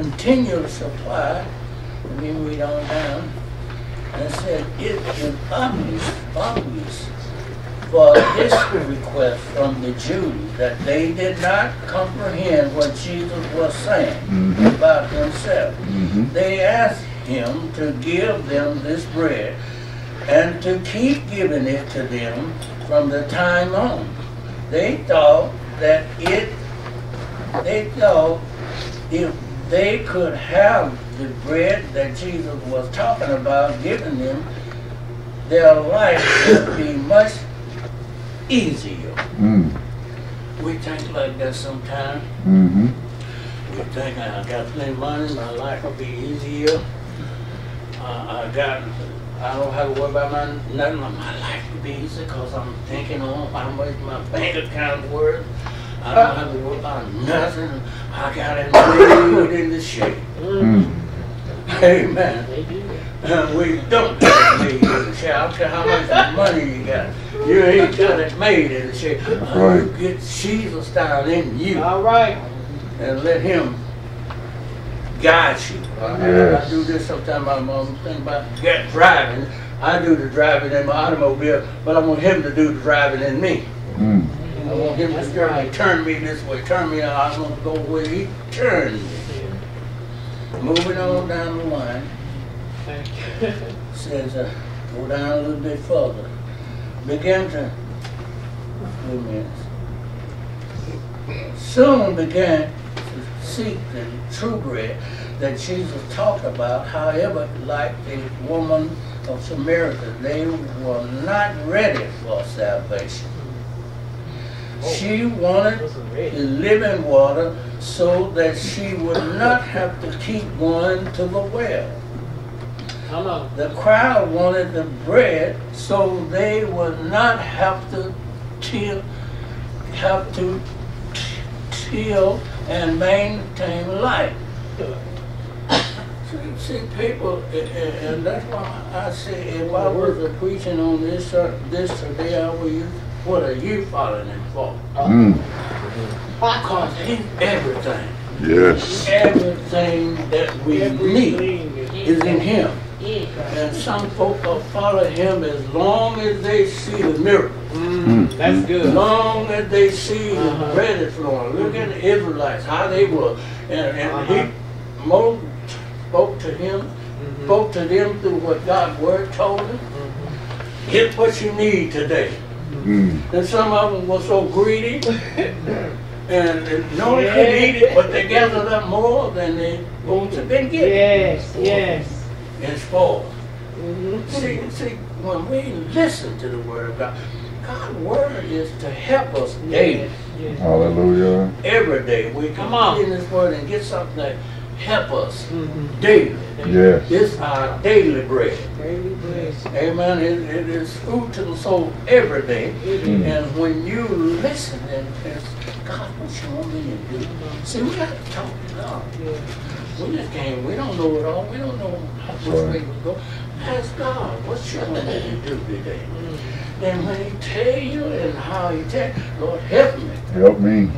continual supply, let me read on down, and it said, it is obvious for this request from the Jews that they did not comprehend what Jesus was saying about himself. They asked him to give them this bread and to keep giving it to them from the time on. They thought that if they could have the bread that Jesus was talking about giving them, their life would be much easier. We think like that sometimes. We think, I got plenty of money, my life will be easier. I don't have to worry about nothing. My life will be easier because I'm thinking on how much my bank account is worth. I don't have to worry about nothing. I got it put in the shape. Amen. We don't have it made in the shape. I don't care how much money you got. You ain't got it made in the shape. You get Jesus style in you. All right. And let him guide you. I do this sometimes. I'm thinking about driving. I do the driving in my automobile, but I want him to do the driving in me. I want him to turn me this way, turn me out. I want to go where he turns me. Moving on down the line, it says, go down a little bit further. Soon began to seek the true bread that Jesus talked about. However, like the woman of Samaria, they were not ready for salvation. She wanted the living water so that she would not have to keep going to the well. The crowd wanted the bread so they would not have to till and maintain life. See, people, and that's why I say, if I was preaching on this today, I would use, what are you following him for? Because he's everything. Yes. Everything that we need is in him. And some folk will follow him as long as they see the miracle. That's good. As long as they see the bread flowing. Look at the Israelites, how they were. And he spoke to them through what God's word told them. Get what you need today. And some of them were so greedy, and no one could eat it, but they gathered up more than they ought to have been getting. And spoiled. See, when we listen to the word of God, God's word is to help us daily. Hallelujah. Every day we come out in this word and get something that help us daily. This is our daily bread. Amen. It is food to the soul every day. And when you listen and ask, God, what you want me to do? See, we got to talk to God. We don't know it all. We don't know which way we go. Ask God, what you want me to do today? And when he tell you and how he tell you, Lord, help me. Help me.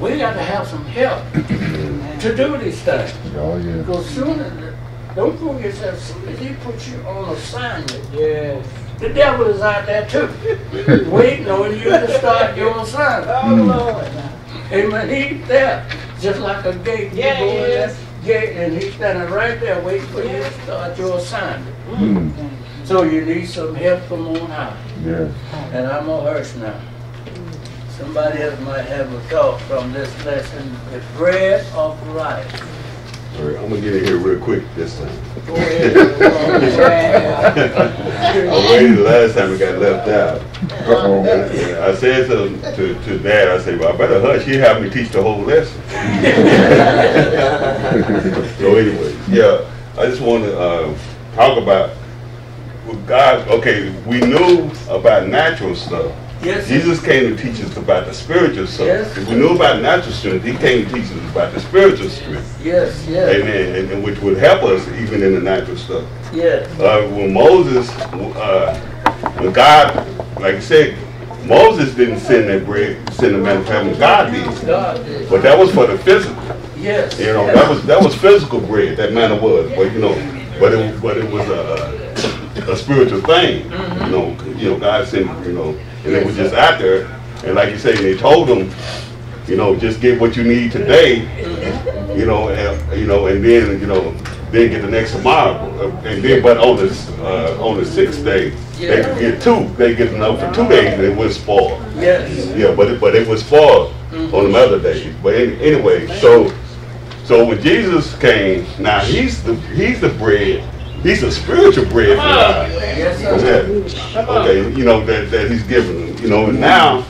We got to have some help to do these things. Because sooner, don't forget that soon as he puts you on assignment, the devil is out there too. Waiting on you to start your assignment. Oh Lord. Amen. He's there. Just like a gate. You go in that gate and he's standing right there waiting for you to start your assignment. So you need some help from on high. And I'm on earth now. Somebody else might have a thought from this lesson, the bread of life. All right, I'm going to get it here real quick this time. Go ahead. I waited the last time it got left out. I said to Dad, I said, well, I better hush. He helped me teach the whole lesson. So anyway, I just want to talk about God. Okay, we knew about natural stuff. Jesus came to teach us about the spiritual stuff. If we knew about natural strength, he came to teach us about the spiritual strength. And which would help us even in the natural stuff. When Moses, when God, like I said, Moses didn't send that bread, send the manna from heaven. God did. But that was for the physical. Yes. You know, that was physical bread, that manna was, but you know, but it was a spiritual thing. Mm-hmm. You know, God sent, you know, and they were just out there, and like you say, they told them, you know, just get what you need today, and then, then get the next tomorrow, and then, but on the 6th day, they could get two. They get enough for 2 days, and it was spoiled. Yes. Yeah, but it was spoiled on the other days. But anyway, so when Jesus came, now he's the bread. He's a spiritual bread for God. Okay, that he's giving. And now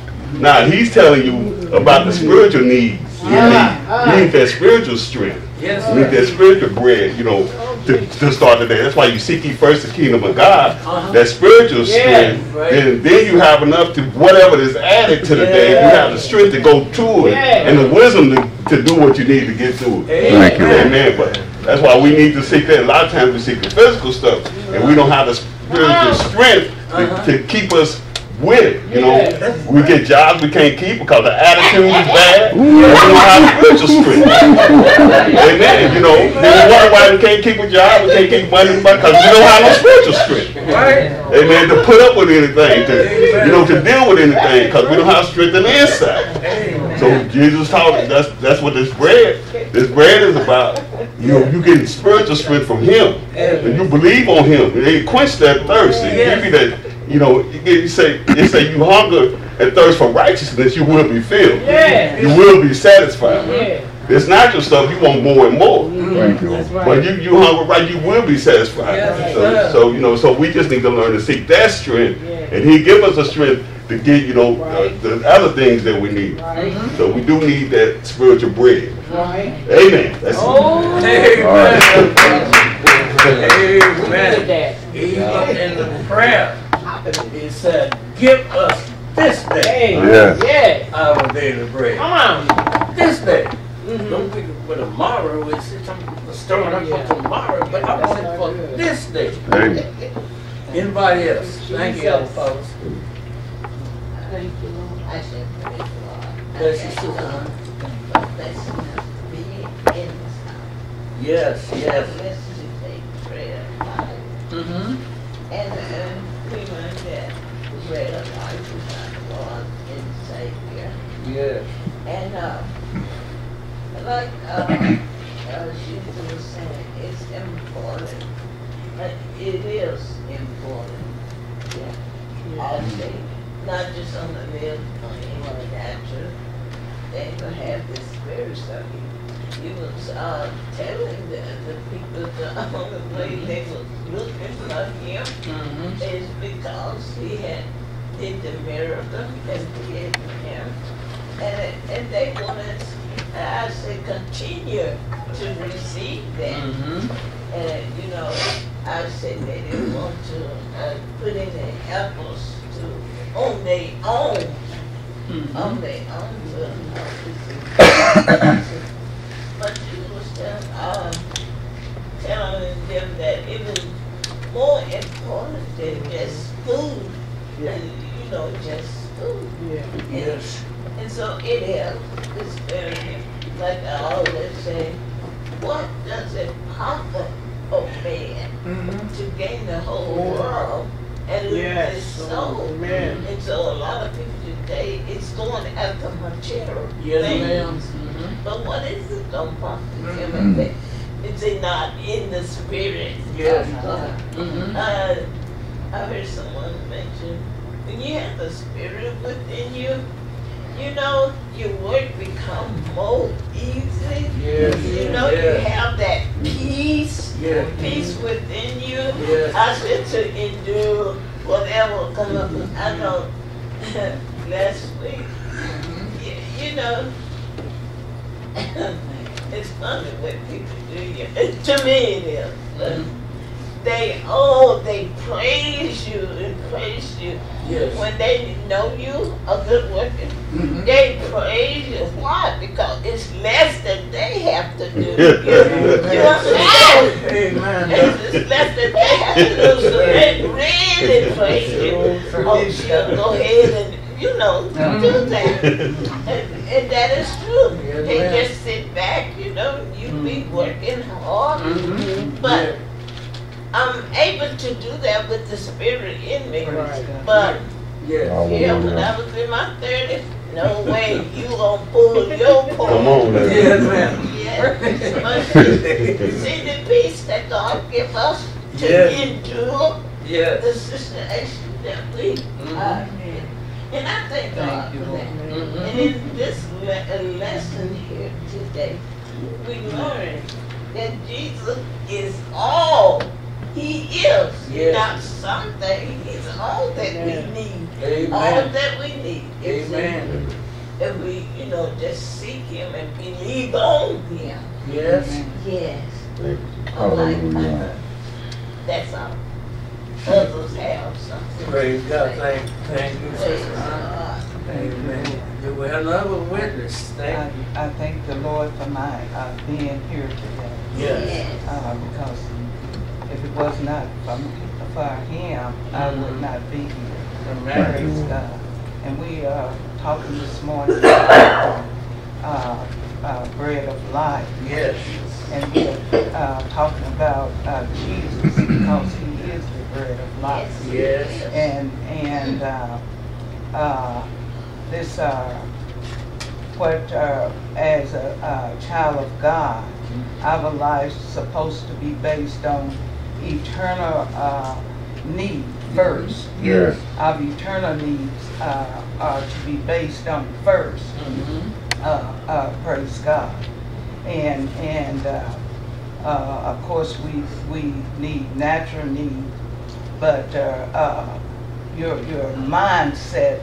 he's telling you about the spiritual needs. You need that spiritual strength. Yes, you need that spiritual bread, to start today. That's why you seek ye first the kingdom of God, that spiritual strength, and then you have enough to whatever is added to the day. You have the strength to go to it and the wisdom to do what you need to get to it. Thank you. Amen. But that's why we need to seek that. A lot of times we seek the physical stuff, and we don't have the spiritual strength to keep us with it, We get jobs we can't keep because the attitude is bad. We don't have spiritual strength. Amen. Then we wonder why we can't keep a job, we can't keep money because we don't have no spiritual strength. Amen. To put up with anything, to deal with anything, because we don't have strength on the inside. So Jesus taught us that's what this bread is about. You get spiritual strength from Him, and you believe on Him. And He quench that thirst and give you that. You say you hunger and thirst for righteousness, you will be filled. Yeah. You will be satisfied. Yeah. It's natural stuff, you want more and more. Mm-hmm. Thank you. Right. But you hunger right, you will be satisfied. Yeah. So we just need to learn to seek that strength, and He give us the strength to get, the other things that we need. Right. So we do need that spiritual bread. Right. Amen. That's it. Amen. Even in the prayer, He said, give us this day our daily bread. Come on, this day. Mm-hmm. Don't think for tomorrow. I'm stirring up for tomorrow, but I want it for this day. Amen. Anybody else? Thank you, other folks. Thank you, Lord. I said, praise the Lord. Bless you, Lord. Bless you to be in this house. Yes, yes. Bless you to take prayer. Mm-hmm. And yes. And she was saying, it's important. But it is important. Yeah. Also, not just on the meal plan or natural, they will have the spirits of you. You was telling the people the only way they was looking for Him is because He had did the miracle and did Him. And they want us, I say, continue to receive that. Mm-hmm. And, I said they didn't want to put in the apples to, on their own to but you was telling them that it was more important than just food. Yeah. And, just food. Yeah. Yes. And so it helps. It's very, like I always say, what does it profit a man to gain the whole world and lose his soul? Amen. And so a lot of people today, it's going after material things. Mm-hmm. But what is it going to profit him? Is it not in the spirit? Yes. I heard someone mention, when you have the spirit within you, your work become more easy. Yes. You have that peace, peace within you. Yes. I said to endure whatever come up. I know last week, it's funny what people do. To me it is. They praise you. Yes. When they know you a good worker, they praise you. Why? Because it's less than they have to do. It's less than they have to do. So they really praise you. Oh, sure, go ahead and do that. And that is true. They just sit back, you be working hard, but I'm able to do that with the spirit in me. But when I was in my 30s, no way you gonna pull your pull. Come on, man. Yes, ma'am. Yes. But see the peace that God give us to endure the situation that we are in. And I thank God for that. And in this lesson here today, we learn that Jesus is all. He is not something. He's all that we need. Amen. All that we need. Amen. If we, you know, just seek Him and believe on Him. Yes. Yes. Hallelujah. That's all. Others have something. Praise God. Thank you, sister. Amen. You were another witness. Thank you. I thank the Lord for my being here today. Yes. Because if it was not for Him, I would not be here. Praise God. And we are talking this morning about bread of life. Yes. And we are talking about Jesus because He is the bread of life. Yes. And this what as a child of God, our lives are supposed to be based on eternal need first. Yes. Our eternal needs are to be based on first. Praise God. And of course we need natural needs, but your mindset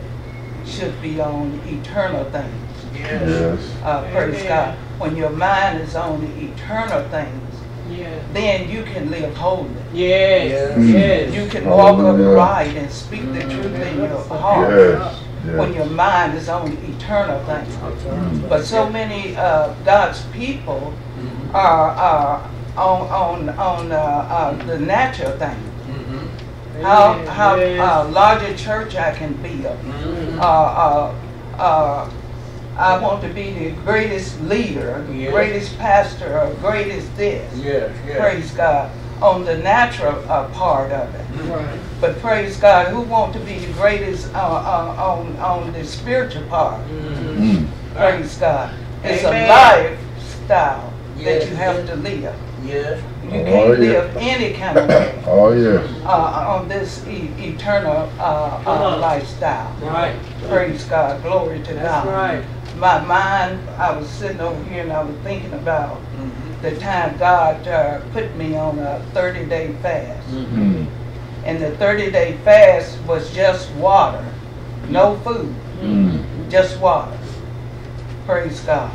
should be on eternal things. Yes. Praise God. When your mind is on eternal things, then you can live holy. Yes. Yes. You can walk upright and speak the truth in your heart. Yes. Yes. When your mind is on eternal things. But so many of God's people are on the natural things. How larger church I can build. I want to be the greatest leader, greatest pastor, or greatest this. Praise God. On the natural part of it. But praise God, who want to be the greatest on the spiritual part? Praise God. It's a lifestyle that you have to live. You can't live any kind of way on this eternal lifestyle. Praise God. Glory to God. My mind, I was sitting over here and I was thinking about the time God put me on a 30-day fast. And the 30-day fast was just water, no food, just water. Praise God.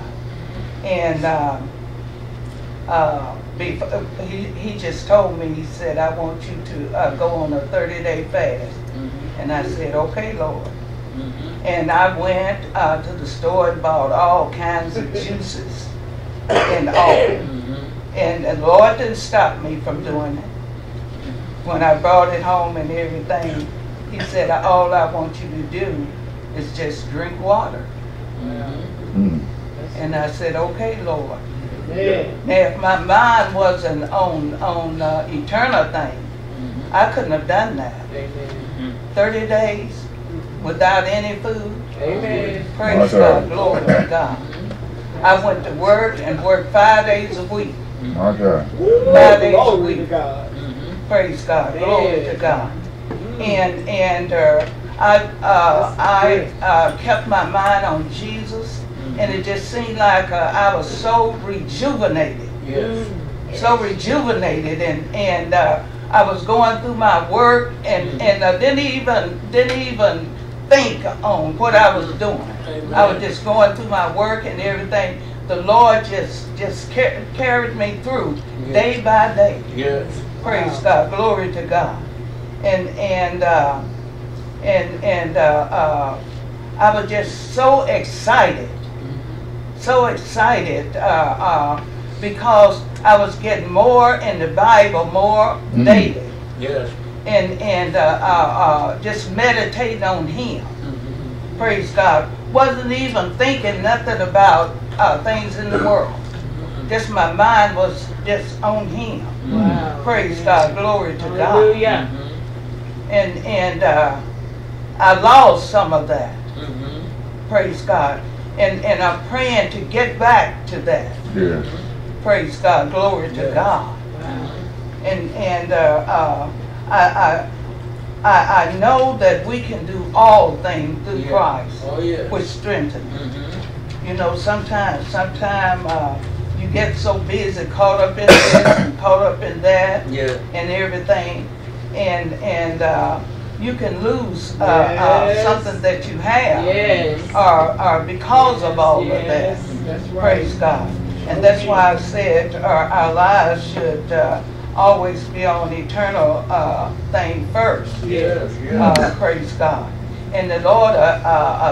And he just told me, he said, I want you to go on a 30-day fast. And I said, okay, Lord. And I went to the store and bought all kinds of juices and all. And the Lord didn't stop me from doing it. When I brought it home and everything, he said, all I want you to do is just drink water. And I said, okay, Lord. Now, if my mind wasn't on eternal things, I couldn't have done that. 30 days without any food. Praise God. Glory to God. I went to work and worked 5 days a week. 5 days a week. Praise God. Glory to God. And I kept my mind on Jesus. And it just seemed like I was so rejuvenated. So rejuvenated, and I was going through my work, and I didn't even think on what I was doing. I was just going through my work and everything. The Lord just carried me through day by day. Praise God, glory to God. And I was just so excited. So excited because I was getting more in the Bible, more daily, and just meditating on Him. Praise God. Wasn't even thinking nothing about things in the world. Just my mind was just on him. Wow. Praise God, glory to God. And I lost some of that. Praise God. And I'm praying to get back to that. Yeah. Praise God, glory to God. Wow. And I know that we can do all things through Christ, which strengthens. You know, sometimes you get so busy, caught up in this and caught up in that, and everything, and you can lose something that you have, or because of all of that. That's right. Praise God, and that's why I said our lives should always be on eternal thing first. Praise God, and the Lord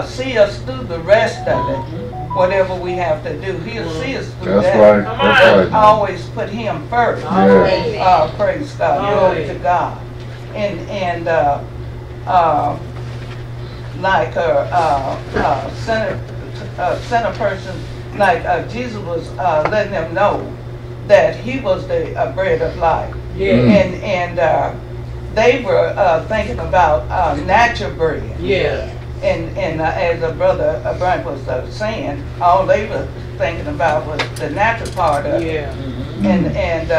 see us through the rest of it. Whatever we have to do, He'll see us through that. Right. Always put Him first. Praise God, glory to God. And like a sinner person, like Jesus was letting them know that He was the bread of life. Yeah. And they were thinking about natural bread. Yeah. And as a brother Bryant was saying, all they were thinking about was the natural part of it. And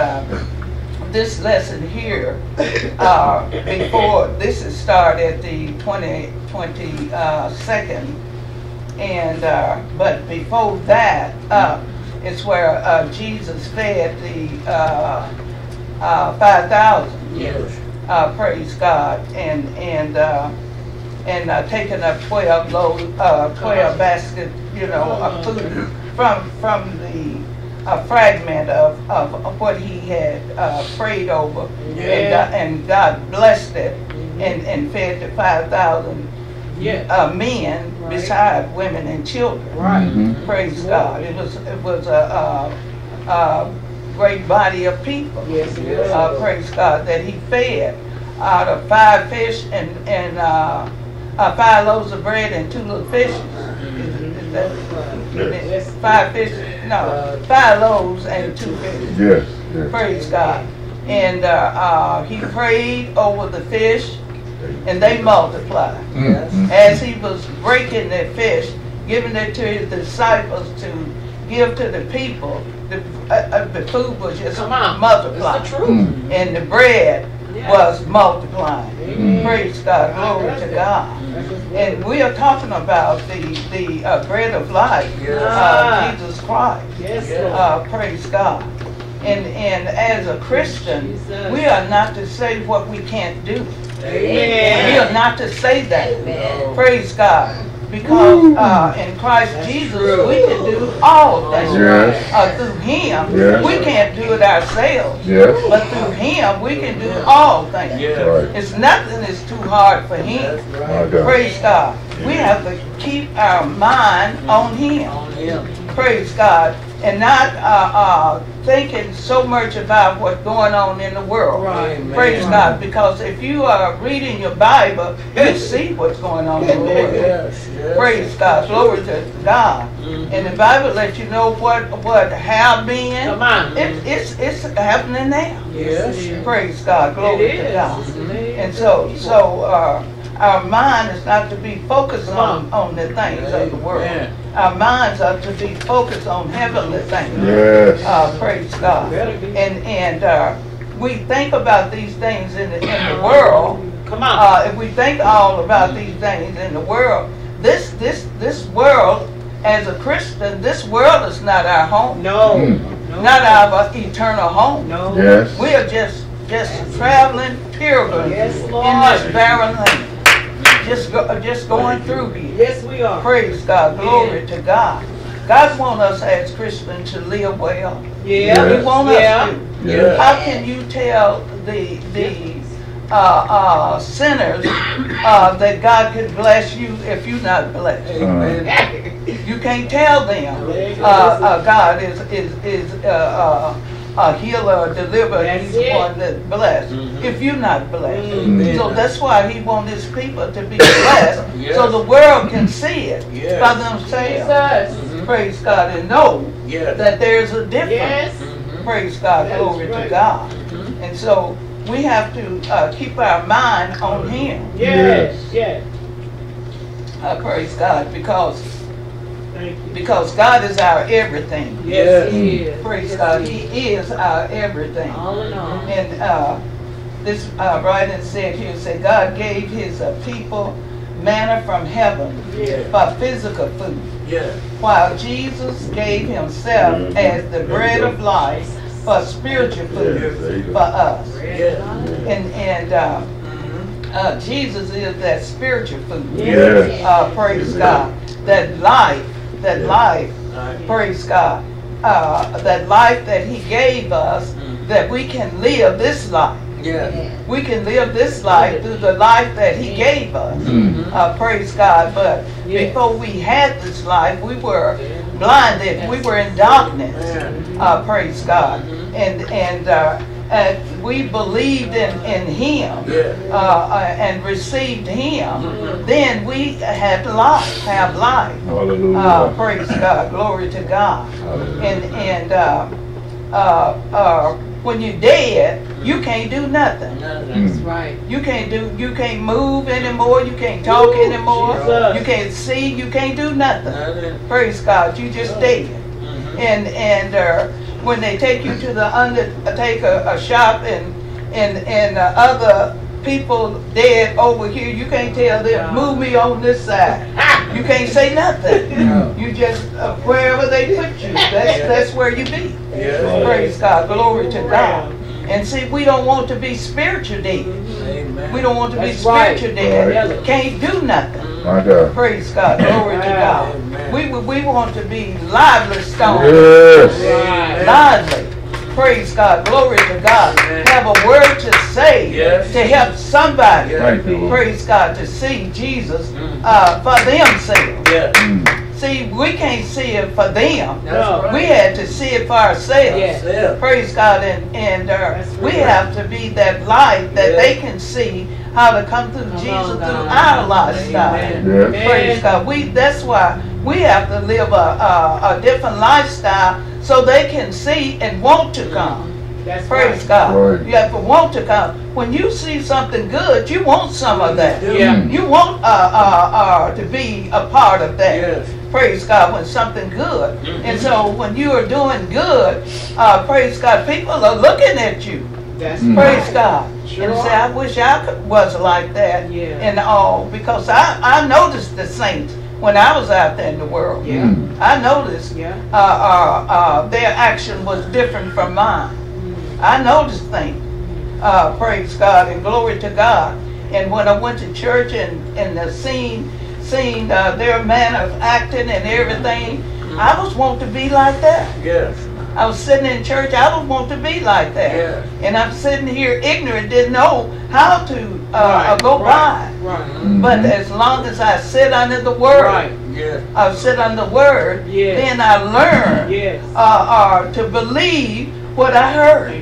this lesson here, before this is started at the 22nd, but before that, it's where Jesus fed the 5,000. Yes. Praise God. And taking up 12 baskets, you know, of food from the fragment of what he had prayed over, and God blessed it, and fed the 5,000 men, beside women and children. Right. Mm-hmm. Praise God! It was a great body of people. Yes, it is. Praise God that He fed out of 5 fish and 5 loaves of bread and 2 little fishes. Is 5 fish? No, 5 loaves and 2 fishes. Yes. Praise God. And he prayed over the fish, and they multiplied. Mm-hmm. As he was breaking the fish, giving it to his disciples to give to the people, the food was just multiplied. That's the truth. Mm-hmm. And the bread was multiplying. Mm-hmm. Praise God, glory to God. And we are talking about the bread of life, Jesus Christ. Yes. Praise God. And as a Christian, we are not to say what we can't do. Amen. We are not to say that. Amen. Praise God. Because in Christ Jesus, we can do all things. Yes. Through Him, we can't do it ourselves. Yes. But through Him, we can do all things. Yes. Right. It's nothing is too hard for Him. Right. Praise God. Yeah. We have to keep our mind on Him. Praise God. And not thinking so much about what's going on in the world. Right, praise God, because if you are reading your Bible, you see what's going on in the world. Yes, praise God, glory to God. Mm-hmm. And the Bible lets you know what have been. Come on. It's happening now. Yes. Praise God, glory to God. And so our mind is not to be focused on the things of the world. Our minds are to be focused on heavenly things. Yes. Praise God. And we think about these things in the world. Come on. If we think all about these things in the world, this world, as a Christian, this world is not our home. No. No. Not our eternal home. No. Yes. We are just traveling pilgrims in this barren land. Just going through here. Yes, we are. Praise God. Glory to God. God wants us as Christians to live well. Yeah. He wants us to. Yeah. How can you tell the sinners that God can bless you if you're not blessed? Amen. You can't tell them God is a healer, a deliverer, He's the one that's blessed. Mm-hmm. If you're not blessed. Mm-hmm. So that's why He wants His people to be blessed, so the world can see it by themselves. Praise God and know yes. that there's a difference. Yes. Mm-hmm. Praise God, that glory to God. Mm-hmm. And so we have to keep our mind on Him. Yes, yes. Praise God, because God is our everything. Yes, He is. Praise God, He is our everything. All in all. And this writer said here, said God gave His people manna from heaven for physical food, while Jesus gave Himself as the bread of life for spiritual food for us. And Jesus is that spiritual food. Praise God. That life, praise God. That life that He gave us, that we can live this life. We can live this life through the life that He gave us. Praise God. But before we had this life, we were blinded. We were in darkness. Praise God. And we believed in Him and received Him. Then we have life. Praise God. Glory to God. When you're dead, you can't do nothing. That's right. You can't do. You can't move anymore. You can't talk anymore. Jesus. You can't see. You can't do nothing. Praise God. You just dead. And when they take you to the undertaker shop and other people dead over here, you can't tell them move me on this side. You can't say nothing. You just wherever they put you, that's where you be. Praise God, glory to God. And see, we don't want to be spiritual dead. We don't want to be spiritual dead. Can't do nothing. Praise God, glory to God. We want to be lively stones. Lively. Praise God, glory to God. Have a word to say to help somebody. Praise God, to see Jesus for themselves. See, we can't see it for them. We had to see it for ourselves. Praise God, and we have to be that light that they can see how to come through Jesus through our lifestyle. Praise God. That's why we have to live a different lifestyle, so they can see and want to come. That's Praise God. You have to want to come. When you see something good, you want some of that. You want to be a part of that. Praise God, when something good. And so when you are doing good, praise God, people are looking at you. Praise God. And say, I wish I was like that and all, because I noticed the saints. When I was out there in the world, I noticed their action was different from mine. I noticed things. Praise God and glory to God. And when I went to church and seen their manner of acting and everything, I was want to be like that. I was sitting in church. I don't want to be like that. And I'm sitting here ignorant, didn't know how to go by. But as long as I sit under the Word, I sit under the Word, then I learn to believe what I heard.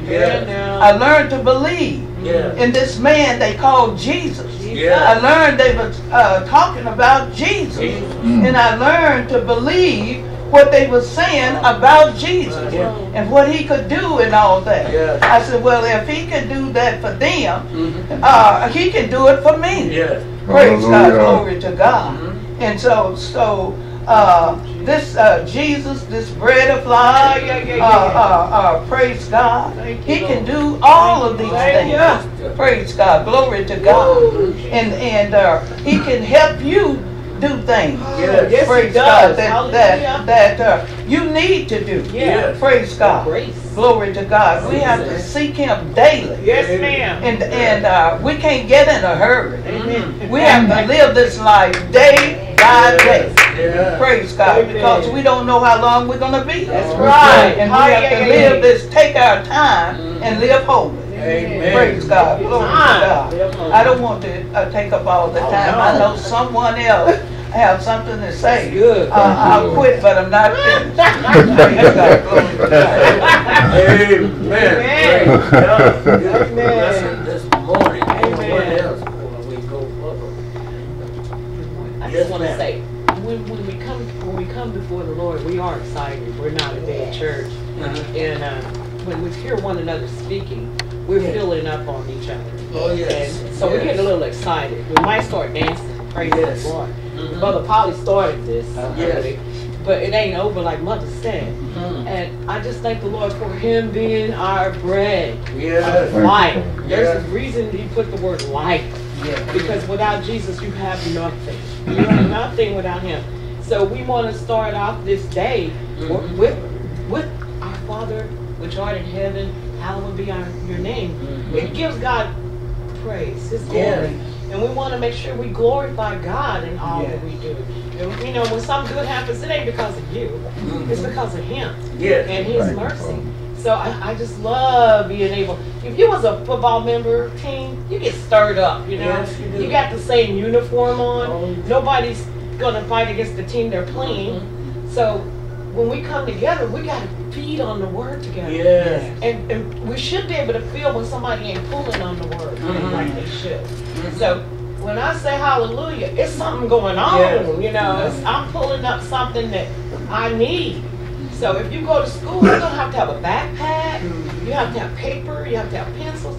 I learned to believe in this man they called Jesus. I learned they were talking about Jesus. And I learned to believe what they were saying about Jesus and what He could do and all that. I said, well, if He can do that for them, He can do it for me. Praise God, glory to God. And so this Jesus, this bread of life, praise God, He can do all of these things. Praise God, glory to God. And He can help you do things, praise God, that you need to do. Praise God, glory to God. We have to seek Him daily. And we can't get in a hurry. We have to live this life day by day. Praise God, because we don't know how long we're going to be. And we have to live this, take our time and live holy. Praise God, glory to God. I don't want to take up all the time. I know someone else have something to say. I'll quit, but I'm not finished. Praise God, glory to God. Amen. This morning, when we come come before the Lord, we are excited. We're not a dead church. And when we hear one another speaking, we're filling up on each other. Oh, yes. And so we're getting a little excited. We might start dancing. Praise the Lord. Brother Polly started this. But it ain't over, like Mother said. And I just thank the Lord for him being our bread. Our life. There's a reason he put the word life. Because without Jesus, you have nothing. You have nothing without him. So we want to start off this day with our Father, which art in heaven, hallowed be your name. It gives God praise, his glory. And we want to make sure we glorify God in all that we do. And, you know, when something good happens, it ain't because of you. It's because of him and his mercy. So I just love being able. If you was a football member team, you get stirred up, you know. You got the same uniform on. Nobody's going to fight against the team they're playing. So when we come together, we got to feed on the word together. And we should be able to feel when somebody ain't pulling on the word like they should. So when I say hallelujah, it's something going on, you know. I'm pulling up something that I need. So if you go to school, you're going to have a backpack, you have to have paper, you have to have pencils.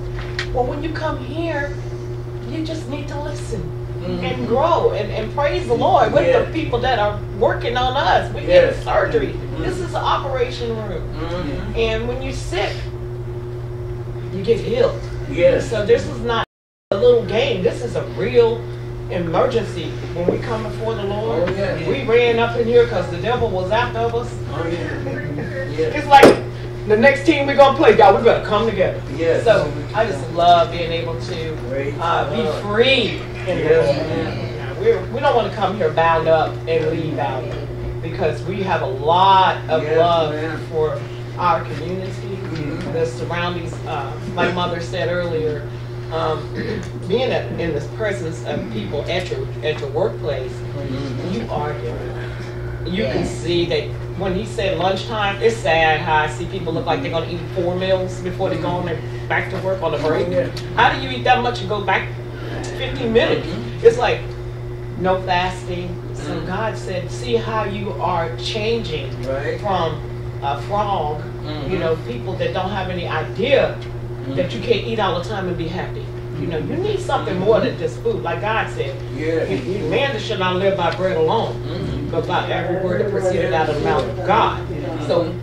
Well, when you come here, you just need to listen and grow and praise the Lord with the people that are working on us. We get surgery. This is an operation room. And when you're sick, you get healed. So this is not a little game. This is a real emergency. When we come before the Lord, we ran up in here because the devil was after us. It's like the next team we're going to play, y'all, we better come together. So I just love being able to be free in this. We don't want to come here bound up and leave out, because we have a lot of love for our community, the surroundings. My mother said earlier, being in the presence of people at your workplace, you are different. You can see that when he said lunchtime, it's sad how I see people look like they're going to eat 4 meals before they go on and back to work on a break. How do you eat that much and go back 15 minutes? It's like no fasting. So God said, see how you are changing from a frog, you know, people that don't have any idea that you can't eat all the time and be happy. You know, you need something more than just food. Like God said, man should not live by bread alone, but by every word that proceeded out of the mouth of God. So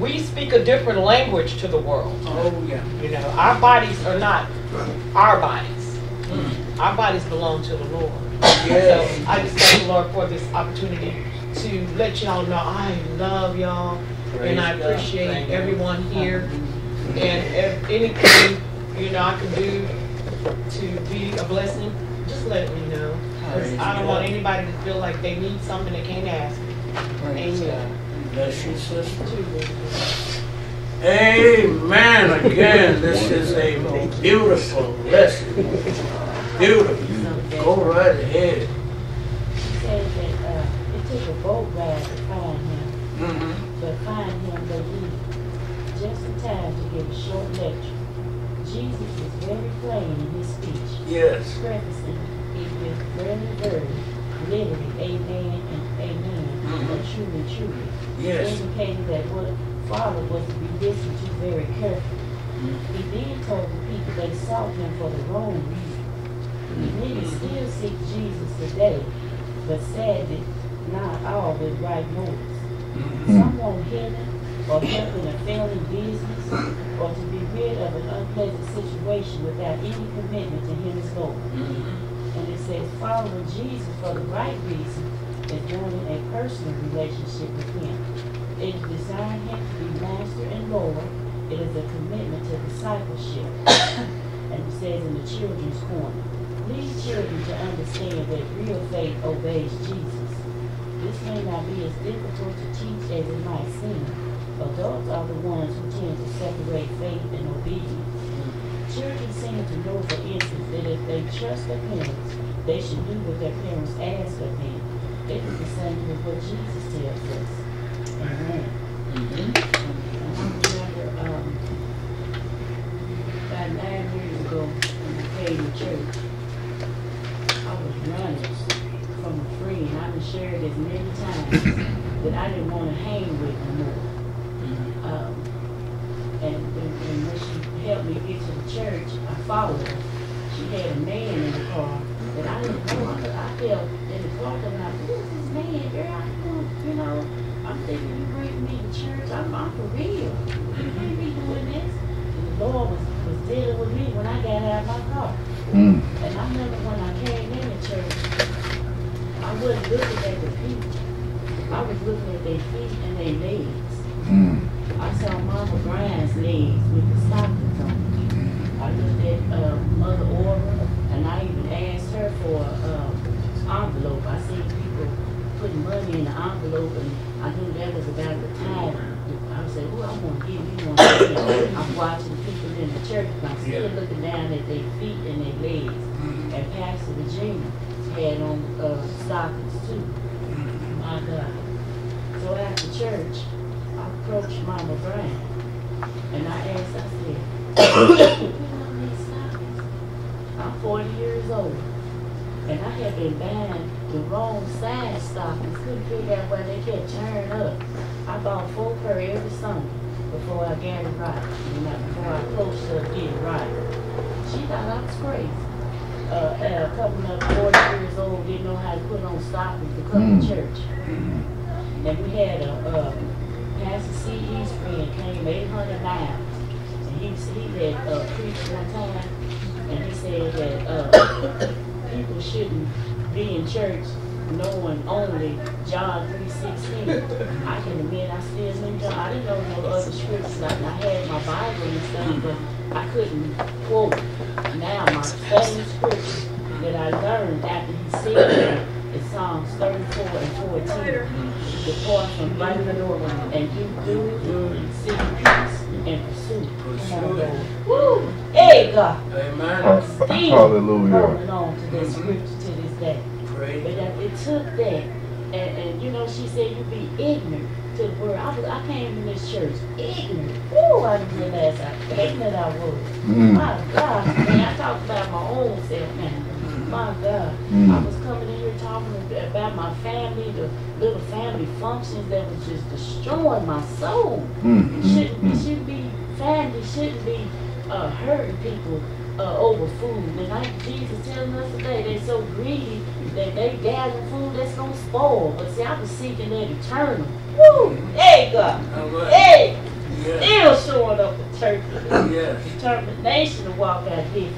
we speak a different language to the world. You know, our bodies are not our bodies. Our bodies belong to the Lord. So I just thank the Lord for this opportunity to let y'all know I love y'all, and I appreciate everyone here. And if anything, you know, I can do to be a blessing, just let me know. Because I don't want anybody to feel like they need something they can't ask. Amen. Bless you, sister. Amen. Again, this is a beautiful lesson. Beautiful. Go right ahead. He said that it took a boat ride to find him. But he just in time to give a short lecture. Jesus is very plain in his speech. Prefacing it with friendly words, literally amen and amen, and truly, truly. Indicating that what followed was to be listened to very carefully. He then told the people they sought him for the wrong reason. Many still seek Jesus today, but sadly, not all with right motives. Some want healing, or helping a failing business, or to be rid of an unpleasant situation without any commitment to him as Lord. And it says, following Jesus for the right reason is joining a personal relationship with him. It is desiring him to be master and Lord. It is a commitment to discipleship. And it says in the children's corner, lead children to understand that real faith obeys Jesus. This may not be as difficult to teach as it might seem. Adults are the ones who tend to separate faith and obedience. Children seem to know, for instance, that if they trust their parents, they should do what their parents ask of them. It is the same with what Jesus tells us. Amen. About 9 years ago, when I came to church, I was running from a friend. I've shared this many times. that I didn't want to hang with no more. Mm-hmm. And when she helped me get to the church, I followed her. She had a man in the car that I didn't know. I felt in the car coming out, who is this man? Girl, I don't, you know, I'm thinking you bring me to church. I'm for real. You can't be doing this. And the Lord was dealing with me when I got out of my car. Mm. And I remember when I came in the church, I wasn't looking at the people. I was looking at their feet and their legs. Mm. I saw Mama Brian's legs with the stockings on them. I looked at Mother Orville, and I even asked her for an envelope. I seen people putting money in the envelope, and I knew that was about the time. I said, "Well, I'm gonna give you one." I'm watching people in the church, but I'm still looking down at their feet and their legs. Mm. And Pastor Regina had on stockings too. My God. So after church, I approached Mama Brown and I asked, I said, "Where are these stockings? I'm 40 years old and I have been buying the wrong size stockings. Couldn't figure out why they kept turning up. I bought 4 per every Sunday before I got it right, and before I approached her to get it right." She thought I was crazy. Coming up 40 years old, didn't know how to put on stockings to come to church. And we had a Pastor C.E.'s friend came 800 miles, and he had preached one time, and he said that people shouldn't be in church knowing only John 3:16. I can admit I still knew John. I didn't know no other scriptures. I had my Bible and stuff, but I couldn't quote. Now my same scripture that I learned after he said that is Psalms 34:14. Depart from evil and do seek peace and pursue. Woo! Hey God! Amen. I'm still holding on to this scripture to this day. Great. But it took that, and you know, she said you be ignorant to the word. I came to this church ignorant. Woo! I didn't realize how ignorant I was. My God, man, I talk about my own self now. My God, I was coming in here talking about my family, the little family functions that was just destroying my soul. Family shouldn't be hurting people over food. And like Jesus telling us today, they're so greedy that they gather food that's gonna spoil. But see, I was seeking that eternal. Woo! Hey God! Hey! Yeah. Still showing up at church. Yeah. Determination to walk out here.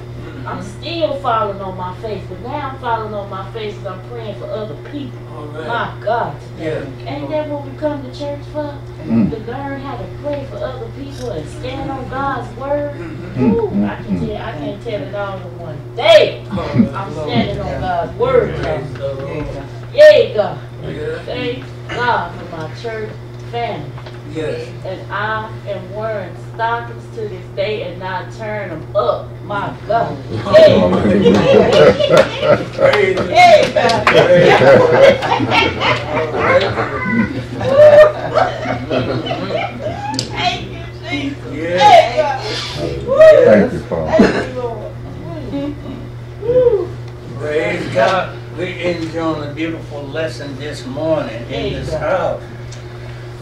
I'm still falling on my face, but now I'm falling on my face because I'm praying for other people. Right. My God, today. Yeah. Ain't that what we come to church for? To learn how to pray for other people and stand on God's word? Ooh, I can't tell it all in one day. I'm standing on God's word. Yay, God. Thank God for my church family. Yes. And I am wearing stockings to this day and I turn them up. My God. Hey. Hey, God. Thank you, Jesus. Yeah. Hey, God. Thank you, Father. Thank you, Lord. Praise God. We're enjoying a beautiful lesson this morning in this house.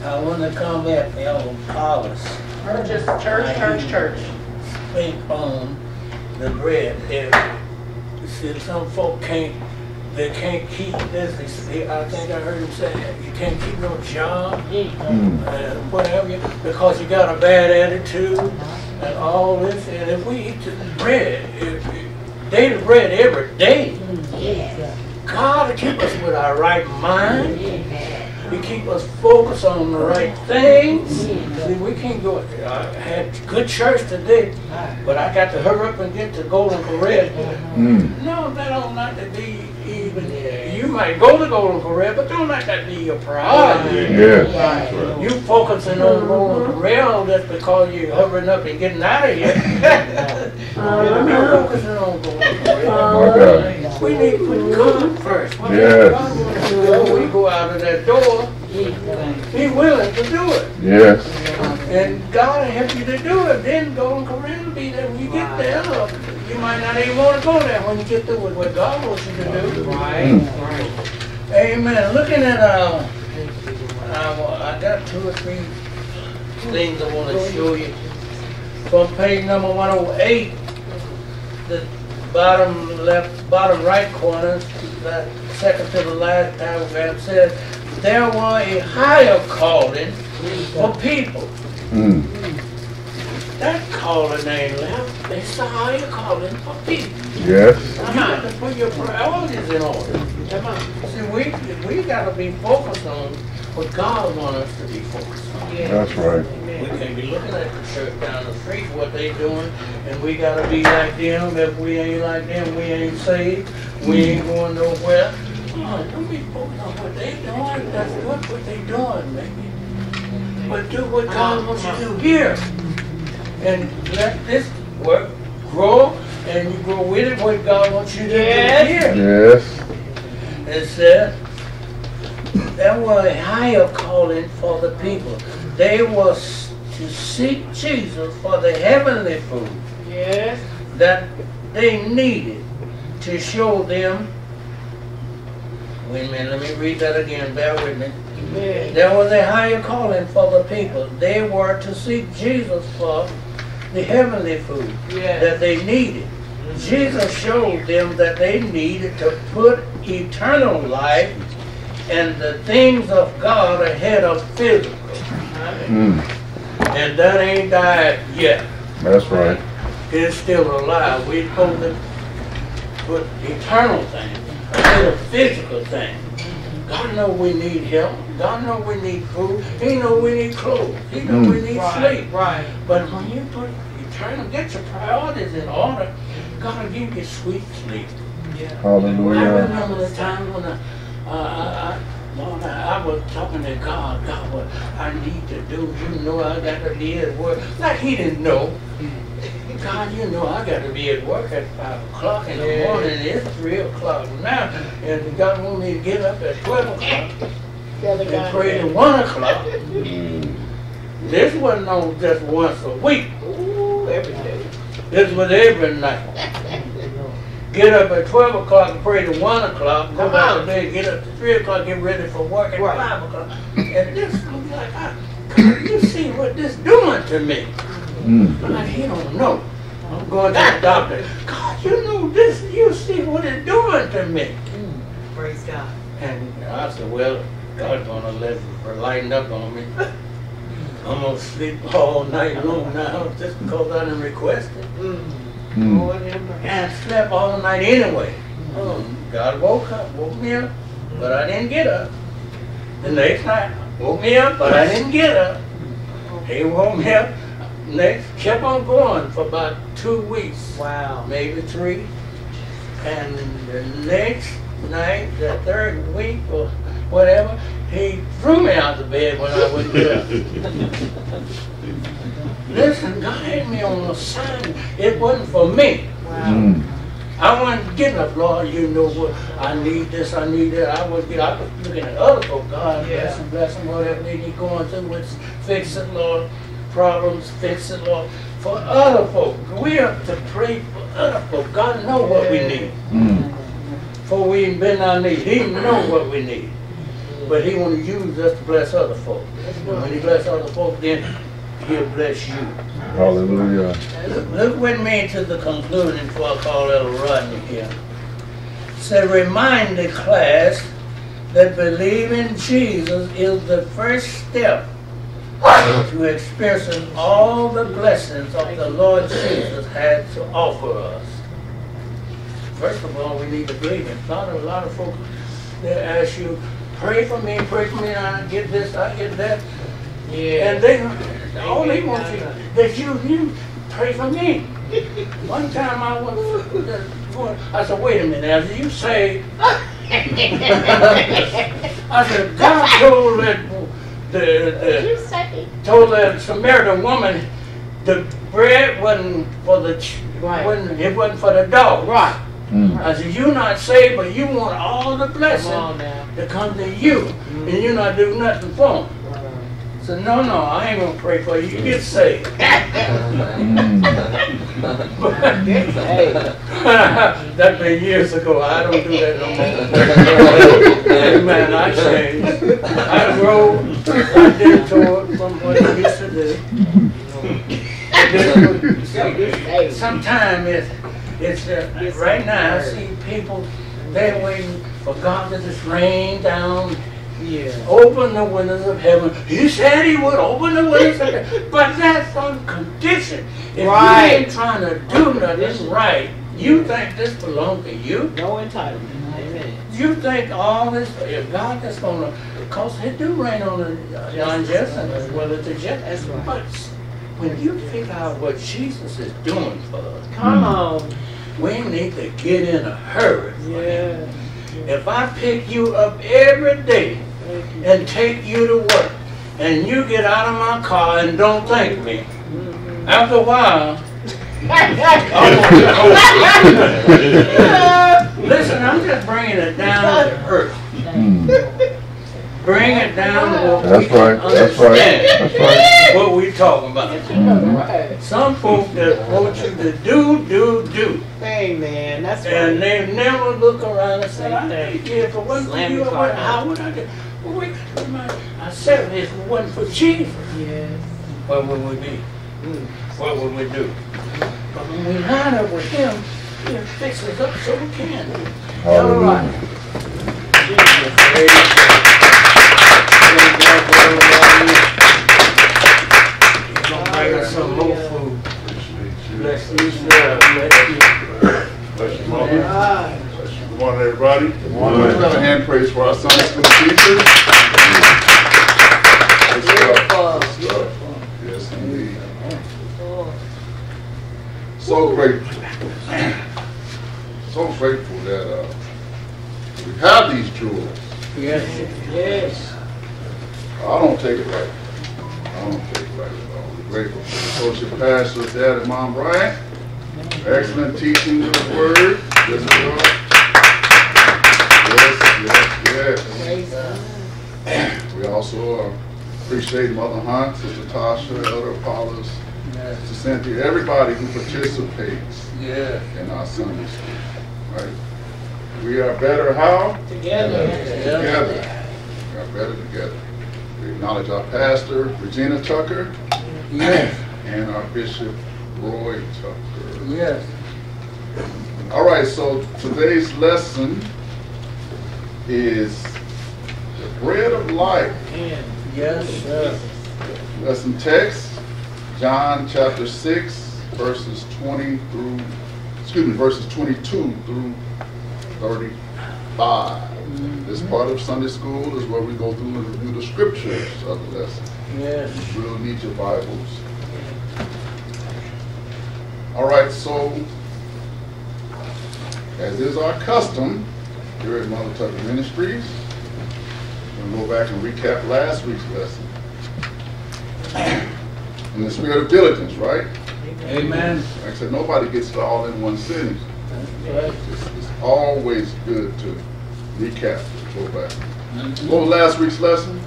I want to come back for our powers. Just church. Speak on the bread. You see, some folk can't keep this. I think I heard him say that. You can't keep no job, whatever, because you got a bad attitude and all this. And if we eat the bread, daily bread every day, God will keep us with our right mind. We keep us focused on the right things. See, we can't go. I had good church today, but I got to hurry up and get to Golden Parade. No, that don't not to be even. You might go to Golden Parade, but don't let that be your priority. You focusing on Golden Parade just because you're hurrying up and getting out of here. You're focusing on Golden Parade. We need to put God first. When we go out of that door, be willing to do it. Yes. And God will help you to do it. Then Golden Corral will be there when you get there. Look, you might not even want to go there when you get through with what God wants you to do. Amen. Looking at I got two or three things I want to show you. From page number 108, the bottom right corner, that second to the last paragraph says, there was a higher calling for people. Mm. That calling ain't left. It's a higher calling for people. Yes. Come on, to put your priorities in order. Come on. See, we got to be focused on what God wants us to be focused on. Yeah. That's right. Amen. We can't be looking at the church down the street, what they doing, and we got to be like them. If we ain't like them, we ain't saved. We ain't going nowhere. Don't be focused on what they doing. That's good what they doing, maybe. But do what God wants you to do here. And let this work grow, and you grow with it what God wants you to do here. Yes. It says, there was a higher calling for the people. They was to seek Jesus for the heavenly food that they needed to show them. Wait a minute, let me read that again, bear with me. Amen. There was a higher calling for the people. They were to seek Jesus for the heavenly food that they needed. Jesus showed them that they needed to put eternal life and the things of God ahead of physical. And that ain't died yet. That's right. It's still alive. We're supposed to put eternal things ahead of physical things. God knows we need help. God knows we need food. He knows we need clothes. He knows we need sleep. Right. But when you put eternal, get your priorities in order, God will give you sweet sleep. Yeah. Hallelujah. I remember the time when I was talking to God. God, what I need to do, you know I got to be at work. Like he didn't know. God, you know I got to be at work at 5 o'clock in the morning. It's 3 o'clock now. And God wants me to get up at 12 o'clock and pray at 1 o'clock. This wasn't on just once a week. Ooh, every day. This was every night. Get up at 12 o'clock and pray to 1 o'clock, go back to bed, get up to 3 o'clock, get ready for work at 5 o'clock. And this looks like, God, you see what this doing to me? I'm like, he don't know. I'm going to the doctor. God, you know this, you see what it's doing to me. Praise God. And I said, well, God's going to let it lighten up on me. I'm going to sleep all night long now just because I didn't request it. And I slept all night anyway. God woke me up, but I didn't get up. The next night, woke me up, but I didn't get up. He woke me up. Next, kept on going for about 2 weeks. Wow. Maybe 3. And the next night, the 3rd week or whatever, he threw me out of bed when I wouldn't get up. Listen, God had me on a sign. It wasn't for me. Wow. I wasn't getting up, Lord, you know what, I need this, I need that. I was looking at other people, God, bless them, whatever they need going through, let's fix it, Lord. Problems, fix it, Lord. For other folk, we have to pray for other folk. God knows what we need. For we ain't been on these, He knows what we need. But He want to use us to bless other folk. And when He bless other folk, then He'll bless you. Hallelujah. Look with me to the conclusion before I call Elder Rodney here. It said, remind the class that believing Jesus is the first step to experiencing all the blessings of the Lord Jesus had to offer us. First of all, we need to believe it. A lot of folks, they ask you, pray for me, I get this, I get that. And they all they want you, that you pray for me. One time I went, I said, wait a minute, as you say, I said, God told that Samaritan woman, the bread wasn't for the it wasn't for the dog. Right. I said, you're not saved, but you want all the blessing to come to you, and you're not doing nothing for them. So no, I ain't gonna pray for you. You get saved. That's been years ago. I don't do that no more. Man, I changed. I grow. did told what he used to do. Sometimes it's right now. I see people, they're waiting for God to just rain down. Yeah. Open the windows of heaven. He said he would open the windows of heaven. But that's on condition. If you ain't trying to do nothing right, you think this belongs to you? No entitlement. Amen. You think all this, if God is going to, because it do rain on John Jefferson as well as the Jefferson. Right. But when you figure out what Jesus is doing for us, come on, we need to get in a hurry. Yeah. If I pick you up every day and take you to work, and you get out of my car and don't thank me, after a while, listen, I'm just bringing it down to earth. Bring it down to what we can understand. That's right. What we're talking about. Some folks that want you to do. Amen. That's right. And they never look around and say, I didn't care for what you do. How would I do? I said, if it wasn't for Jesus, what would we be? What would we do? But when we line up with Him, He'll fix us up so we can. All right. Jesus. Don't bring us some more food. Bless these men. Bless you, Mama. Bless you. Good morning, everybody. Good morning. Let's have a hand praise for our Sunday school teachers. Good stuff. Yes, indeed. So grateful that we have these jewels. Yes. I don't take it right. at all. We're grateful for the associate pastors, Dad and Mom Bryant. Excellent teaching of the Word. Yes, Lord. Yes. We also appreciate Mother Hunt, Sister Tasha, Elder Apollos, to Cynthia, everybody who participates in our Sunday school. Right? We are better how? Together. We are better together. We acknowledge our pastor, Regina Tucker, and our Bishop Roy Tucker. Yes. All right, so today's lesson is the bread of life. Yes. Lesson text. John chapter 6, verses 22 through 35. This part of Sunday school is where we go through and review the scriptures of the lesson. Yes. You will need your Bibles. All right, so as is our custom here at Mother Tucker Ministries, we'll go back and recap last week's lesson. In the spirit of diligence, right? Amen. Like I said, nobody gets it all in one sitting. Right. It's always good to recap, go back. What was last week's lesson?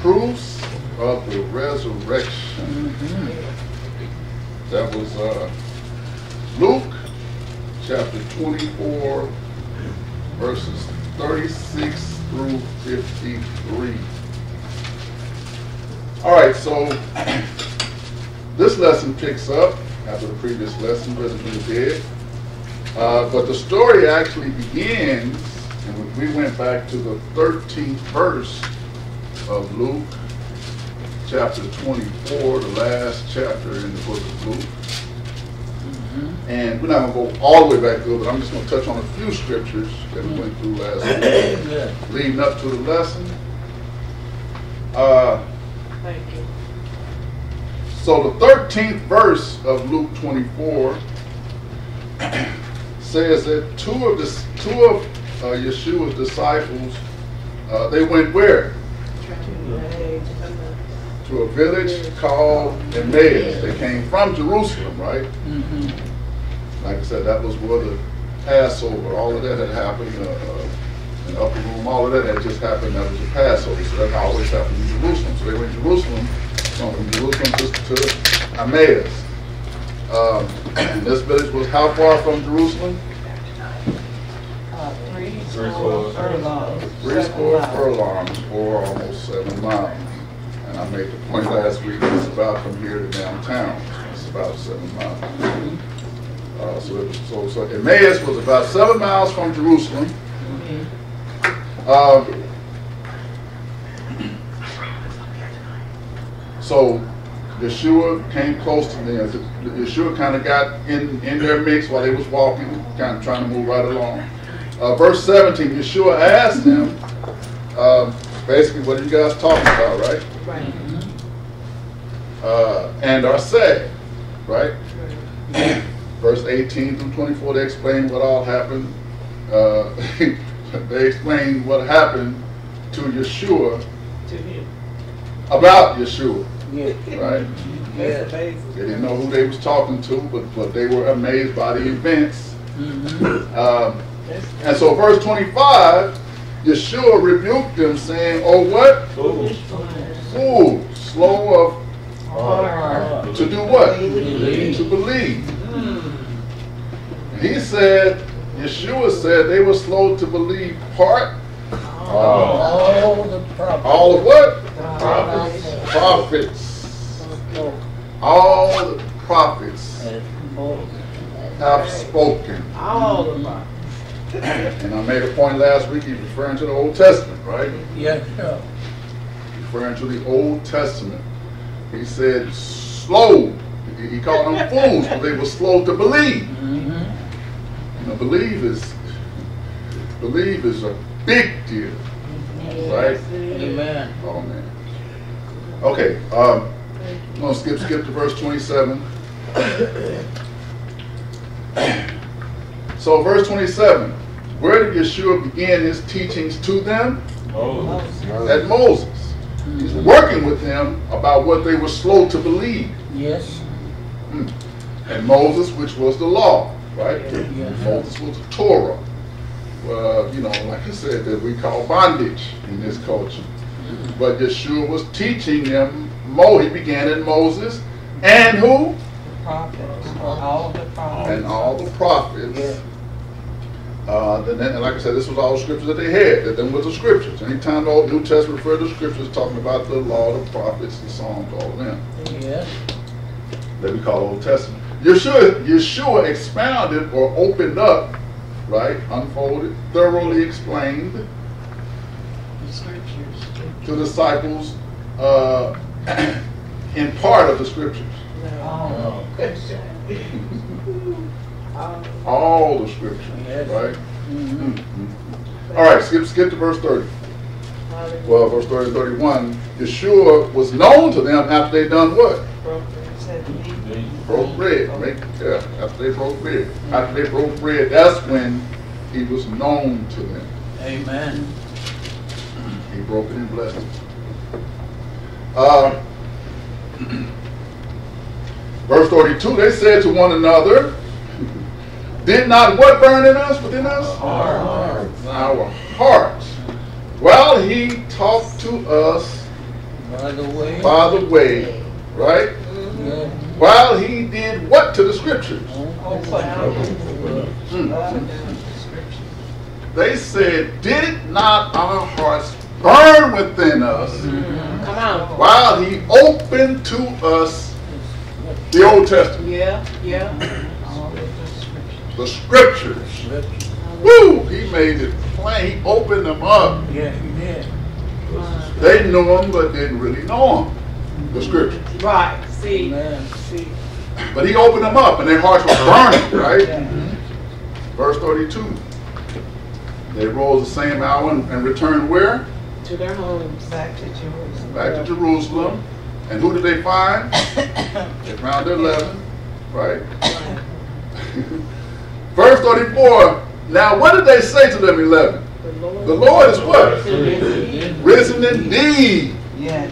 Proofs of the resurrection. That was Luke chapter 24, verses 36 through 53. All right, so this lesson picks up after the previous lesson, risen from the dead. But the story actually begins, and we went back to the 13th verse of Luke, chapter 24, the last chapter in the book of Luke. And we're not going to go all the way back to it, but I'm just going to touch on a few scriptures that we went through last week, leading up to the lesson. Thank you. So the 13th verse of Luke 24 says that two of Yeshua's disciples, they went where? To a village called Emmaus. They came from Jerusalem, right? Like I said, that was where the Passover, all of that had happened. In the upper room, all of that had just happened. That was the Passover, so that always happened in Jerusalem. So they went to Jerusalem, from Jerusalem to Emmaus. This village was how far from Jerusalem? 3 score furlongs, or almost 7 miles. And I made the point last week, it's about from here to downtown. It's about 7 miles. So Emmaus was about 7 miles from Jerusalem. So Yeshua came close to them. Yeshua kind of got in their mix while they was walking, kind of trying to move right along. Verse 17, Yeshua asked them, basically, what are you guys talking about, right? Right. And are saved, right? Right. Verse 18 through 24, they explain what all happened. They explain what happened to Yeshua. To him. About Yeshua. Yeah. Right? Yeah. They didn't know who they was talking to, but they were amazed by the events. Mm-hmm. And so verse 25, Yeshua rebuked them, saying, "Oh what? Fools, slow of heart to do what? To believe. Mm. He said, Yeshua said they were slow to believe part all of what? Prophets. All the prophets have spoken. All the prophets. And I made a point last week, he's referring to the Old Testament, right? Yeah. Referring to the Old Testament. He said slow. He called them fools, but they were slow to believe. Mm-hmm. You know, believe is a big deal. Right? Amen. Oh man. Okay. I'm gonna skip to verse 27. So verse 27, where did Yeshua begin his teachings to them? Moses. At Moses. He's working with them about what they were slow to believe. Yes. And Moses, which was the law, right? Yes. Moses was the Torah. You know, like I said, that we call bondage in this culture. But Yeshua was teaching them, he began at Moses, and who? All the prophets. Yeah. And like I said, this was all scriptures that they had. That them was the scriptures. Anytime the Old New Testament referred to scriptures, talking about the law, the prophets, the Psalms, all of them. Yeah. That we call Old Testament. Yeshua expounded or opened up, right? Unfolded, thoroughly explained the scriptures to the disciples in part of the scriptures. All the scriptures, right? Mm-hmm. Mm-hmm. All right, skip to verse 30. Well, verse 30 and 31, Yeshua was known to them after they done what? Broke bread. After they broke bread, that's when he was known to them. Amen. He broke it and blessed it. Verse 32, they said to one another, did not what burn in us within us? Our hearts. While he talked to us by the way, right? Mm-hmm. While he did what to the scriptures? They said, did not our hearts burn within us while he opened to us the Old Testament. The scriptures. Woo! He made it plain. He opened them up. Yeah, he did. They knew them, but didn't really know them. The scriptures. Right. See. Man. See. But he opened them up, and their hearts were burning. Right. Yeah. Mm-hmm. Verse 32. They rose the same hour and returned where? To their homes. Back to Jerusalem. And who did they find? They found 11, right? Verse 34, now what did they say to them 11? The Lord is what? Risen indeed. Yes.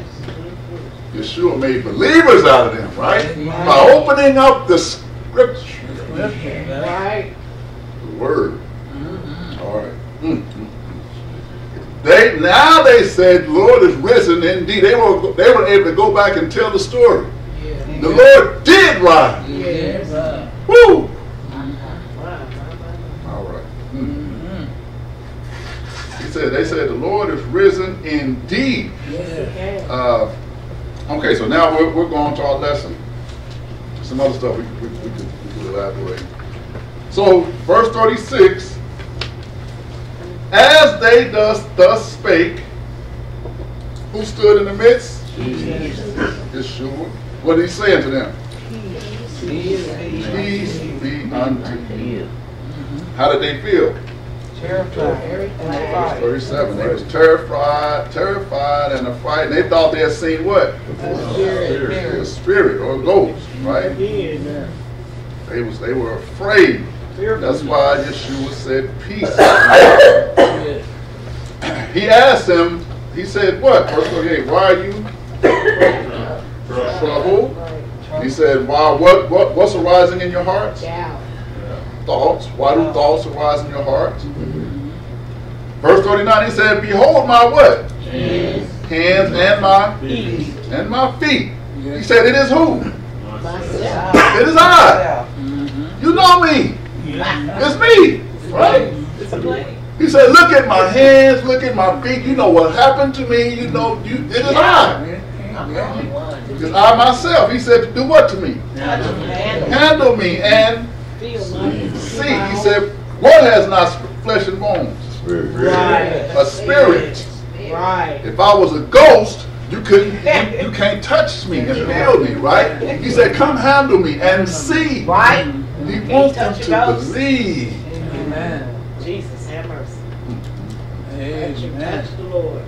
Yeshua made believers out of them, right? By opening up the scripture. Right. The word. Mm-hmm. All right. Mm-hmm. Now they said, Lord is risen indeed. They were able to go back and tell the story. Yeah. The Lord did rise. Yes. Woo! All right. Mm. Mm-hmm. said. They said the Lord is risen indeed. Yes. Okay, so now we're going to our lesson. Some other stuff we could elaborate. So, verse 36, as they thus spake, who stood in the midst? Jesus. Yeshua. What did he say unto them? Peace be unto you. How did they feel? Terrified. Verse 37. They was terrified and affrighted. They thought they had seen what? A spirit or a ghost, right? They were afraid. That's why Yeshua said, peace. He asked them, he said what? Verse 38, why are you troubled? He said, why what's arising in your hearts? Thoughts. Why do thoughts arise in your hearts? Verse 39, he said, behold my what? Hands and my feet. He said, it is who? Myself. It is I. You know me. It's me. Right? It's me. He said, look at my hands, look at my feet. You know what happened to me. You know, it is I. Because I myself, he said, to do what to me? Handle me and see. He said, what has not flesh and bones? A spirit. If I was a ghost, you can't touch me and feel me, right? He said, come handle me and see. Right? He wants them to believe. Amen. Jesus, have mercy. Amen. You touch the Lord.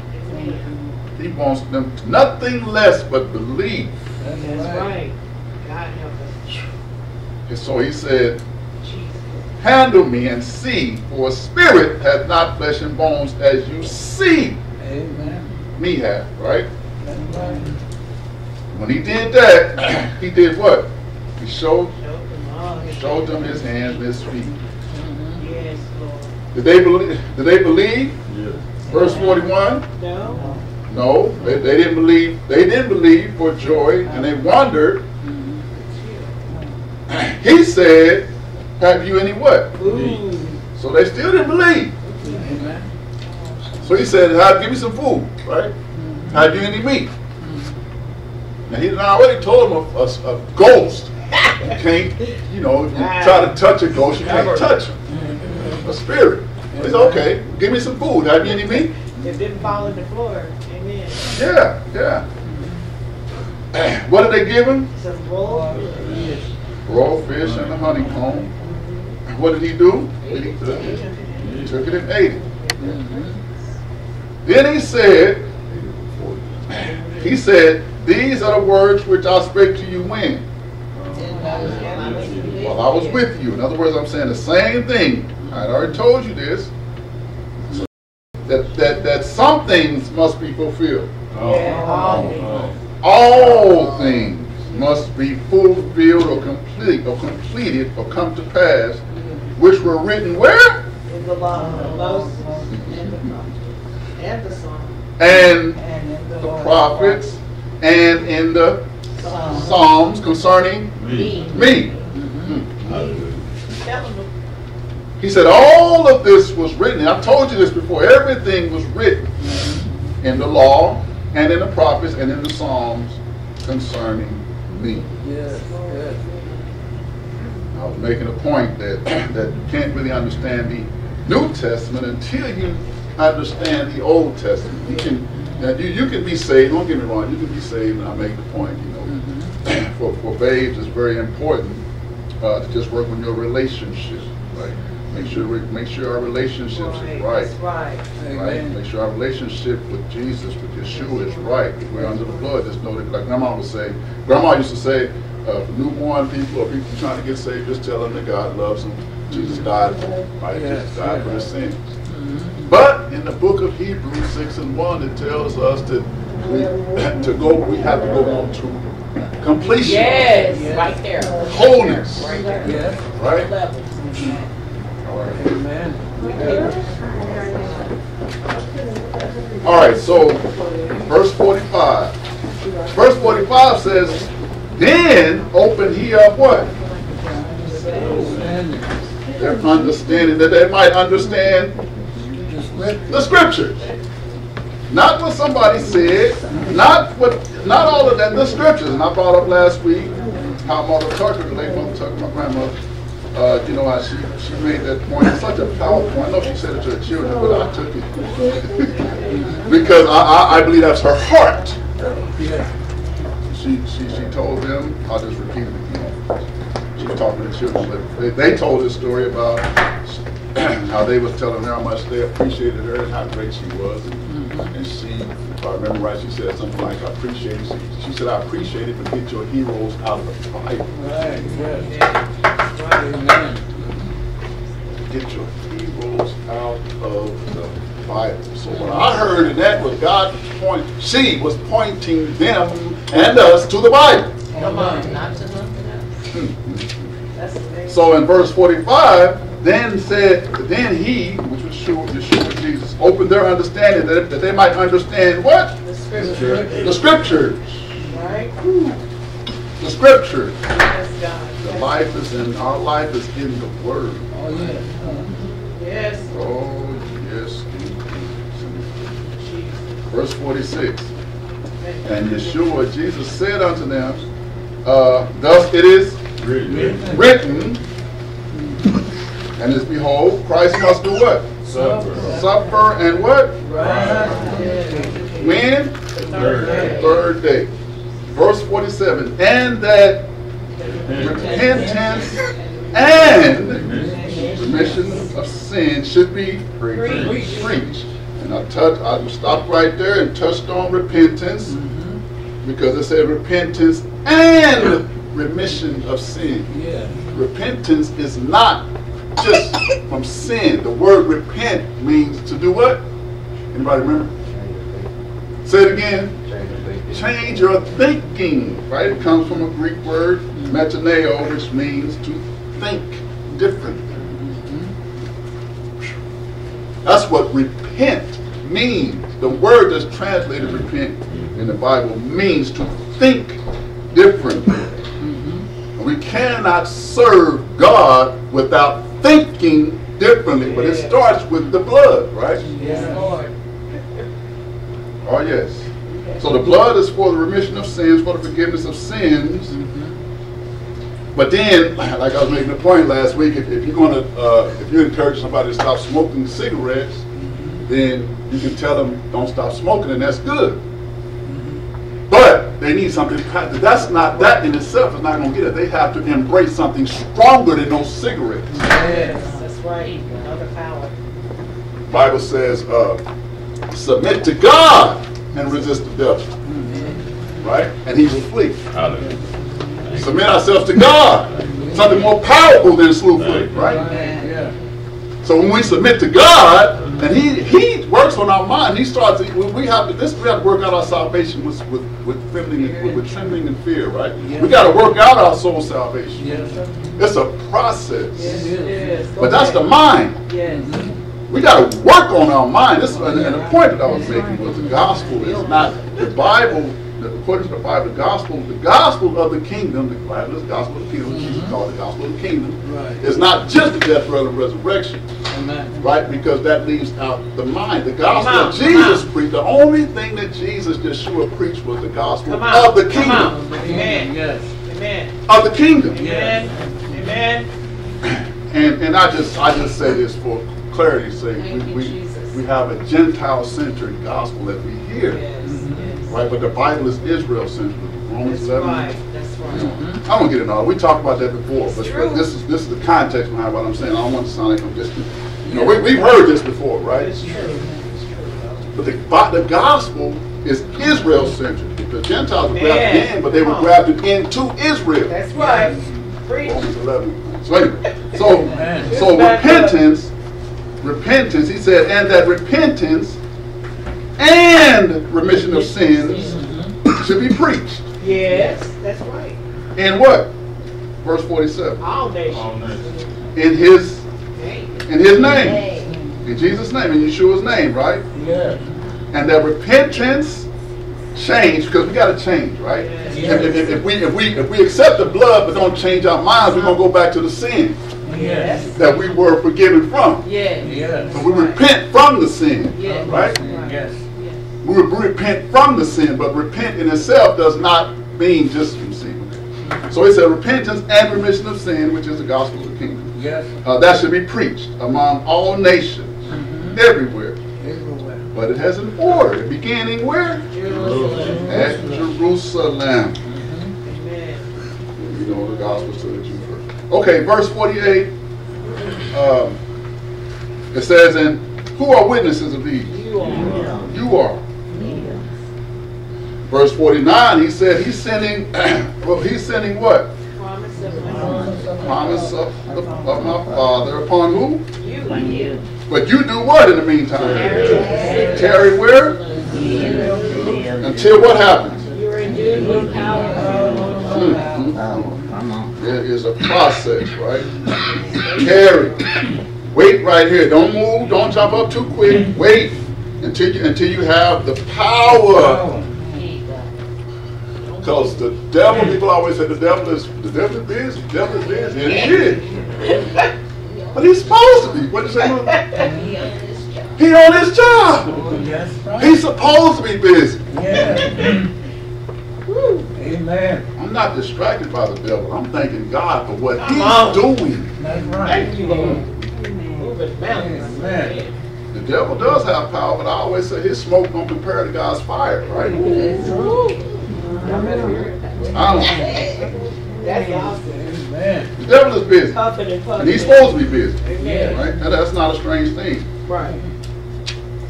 He wants them to nothing less but believe. That's right. God help us. And so he said, handle me and see, for a spirit hath not flesh and bones as you see me have, right? When he did that, he did what? He showed them his hands and his feet. Yes, Lord. Did they believe? Yes. Verse 41? No. No, they didn't believe. They didn't believe for joy, and they wondered. He said, "Have you any what?" Food. So they still didn't believe. Amen. So he said, "Give me some food, right? Have you any meat?" And he already told them a ghost. You can't, if you try to touch a ghost, you can't touch him. A spirit. It's okay. Give me some food. Have you any meat? It didn't fall on the floor. Amen. Yeah. What did they give him? Some raw fish. Raw fish and a honeycomb. What did he do? He took it and ate it. Then he said, these are the words which I spake to you when? While I was with you. In other words, I'm saying the same thing. I had already told you this. That some things must be fulfilled. All things must be fulfilled or complete or completed or come to pass, which were written where? In the law of Moses and the prophets and the Psalms and in the prophets and in the Psalms concerning me. He said, all of this was written. I've told you this before. Everything was written in the law and in the prophets and in the Psalms concerning me. Yes. I was making a point that you can't really understand the New Testament until you understand the Old Testament. You can be saved. Don't get me wrong. You can be saved, and I make the point. For babes, it's very important to just work on your relationship. Right. Make sure our relationship is right. Right. Make sure our relationship with Jesus, with Yeshua, is right. If we're under the blood, just know that. Like Grandma would say, Grandma used to say, newborn people or people trying to get saved, just tell them that God loves them. Jesus died for them. Right? Jesus died for their sins. But in the book of Hebrews 6:1, it tells us that we have to go on to completion. Yes. Right there. Wholeness. Right there. Yes. Right. Level. Amen. All right, so verse 45. Verse 45 says, then opened he up what? Their understanding, that they might understand with the scriptures. Not what somebody said, not all of that, the scriptures. And I brought up last week how Mother Tucker, the late Mother Tucker, my grandmother, you know, how she made that point. It's such a powerful point. I know she said it to her children, but I took it. Because I believe that's her heart. She told them, I'll just repeat it again. She was talking to the children. They told this story about how they was telling her how much they appreciated her and how great she was. And she, if I remember right, she said something like, I appreciate it. She said, I appreciate it, but get your heroes out of the Bible. Right, yes. Amen. Get your heroes out of the Bible. So what I heard in that was God's point. She was pointing them and us to the Bible. Come on, not to nothing else. That's amazing. So in verse 45, then he, which was Yeshua, Jesus, opened their understanding that they might understand what? The scriptures. The scriptures. Right. The scriptures. Yes, God. The life is in, our life is in the Word. Oh, yes. Yes. Oh, yes. Verse 46. And Yeshua, Jesus, said unto them, thus it is written, and as behold, Christ must do what? Suffer and what? Rise. When? The third day. Verse 47. And that repentance and remission of sin should be preached. And I stopped right there and touched on repentance because it said repentance and remission of sin. Yeah. Repentance is not just from sin. The word repent means to do what? Anybody remember? Say it again. Change your thinking. Right? It comes from a Greek word, metaneo, which means to think differently. That's what repent means. The word that's translated repent in the Bible means to think differently. We cannot serve God without thinking differently, but it starts with the blood, right? Yes, Lord. Oh, yes. So the blood is for the remission of sins, for the forgiveness of sins. But then, like I was making a point last week, if you're going to, if you encourage somebody to stop smoking cigarettes, then you can tell them don't stop smoking, and that's good. But they need something. That's not, that in itself is not going to get it. They have to embrace something stronger than those cigarettes. Yes, that's right. Another power. The Bible says, submit to God and resist the devil. Right? And he will flee. Hallelujah. Submit ourselves to God. Something more powerful than slew foot, right? Yeah. So when we submit to God, and he works on our mind. He starts. We have to work out our salvation with trembling and fear, right? Yeah. We got to work out our soul salvation. Yes. It's a process. Yes, it is. But that's the mind. Yes. We got to work on our mind. This and the point that I was making was the gospel is not the Bible. According to the Bible, the gospel of the kingdom, the Bible is the gospel of the kingdom, Jesus called the gospel of the kingdom, right. It's not just the death, burial, and resurrection, amen. Right? Because that leaves out the mind. The gospel that Jesus preached, the only thing that Jesus, Yeshua, preached was the gospel of the kingdom. Amen. Yes. Amen. Of the kingdom. Yes. Amen. And I just say this for clarity's sake. We have a Gentile-centered gospel that we hear. Yes. Right, but the Bible is Israel-centered. Romans 11. Right. That's right. I don't get it all. We talked about that before, but this is the context behind what I'm saying. I don't want to sound like I'm just, you know, we've heard this before, right? It's true. It's true. But the gospel is Israel-centered. The Gentiles were grafted in, but they were grafted into Israel. That's right. Romans 11. So anyway, so repentance. He said, and that repentance and remission of sins should be preached. Yes, that's right. And what? Verse 47. All nations. In his name. In Jesus' name. In Yeshua's name, right? Yeah. And that repentance change, because we gotta change, right? Yes. If we accept the blood but don't change our minds, we're gonna go back to the sin. Yes. That we were forgiven from. Yes. Yes. So we repent from the sin. Yes. Right? Yes. We repent from the sin, but repent in itself does not mean just from sin. So it's a repentance and remission of sin, which is the gospel of the kingdom. Yes. That should be preached among all nations, everywhere. Everywhere. But it has an order, beginning where? Jerusalem. At Jerusalem. You know the gospel to the Jew first. Okay, verse 48. It says, "And who are witnesses of these? You are. You are." Verse 49, he said he's sending, well, he's sending what? Promise of my father. Promise of my father. Upon whom? You. But you do what in the meantime? Tarry where? Until what happens? You renew your power. It is a process, right? Tarry. Wait right here. Don't move. Don't jump up too quick. Wait until you have the power. Because the devil, people always say the devil is busy, and he is. But he's supposed to be. What did you say? He on his job. Oh, yes, right. He's supposed to be busy. Yeah. Woo. Amen. I'm not distracted by the devil. I'm thanking God for what he's doing. That's right. Thank you, Lord. Amen. The devil does have power, but I always say his smoke don't compare to God's fire, right? Ooh. That's awesome. The devil is busy. And he's supposed to be busy. Amen. Right? Now, that's not a strange thing. Right.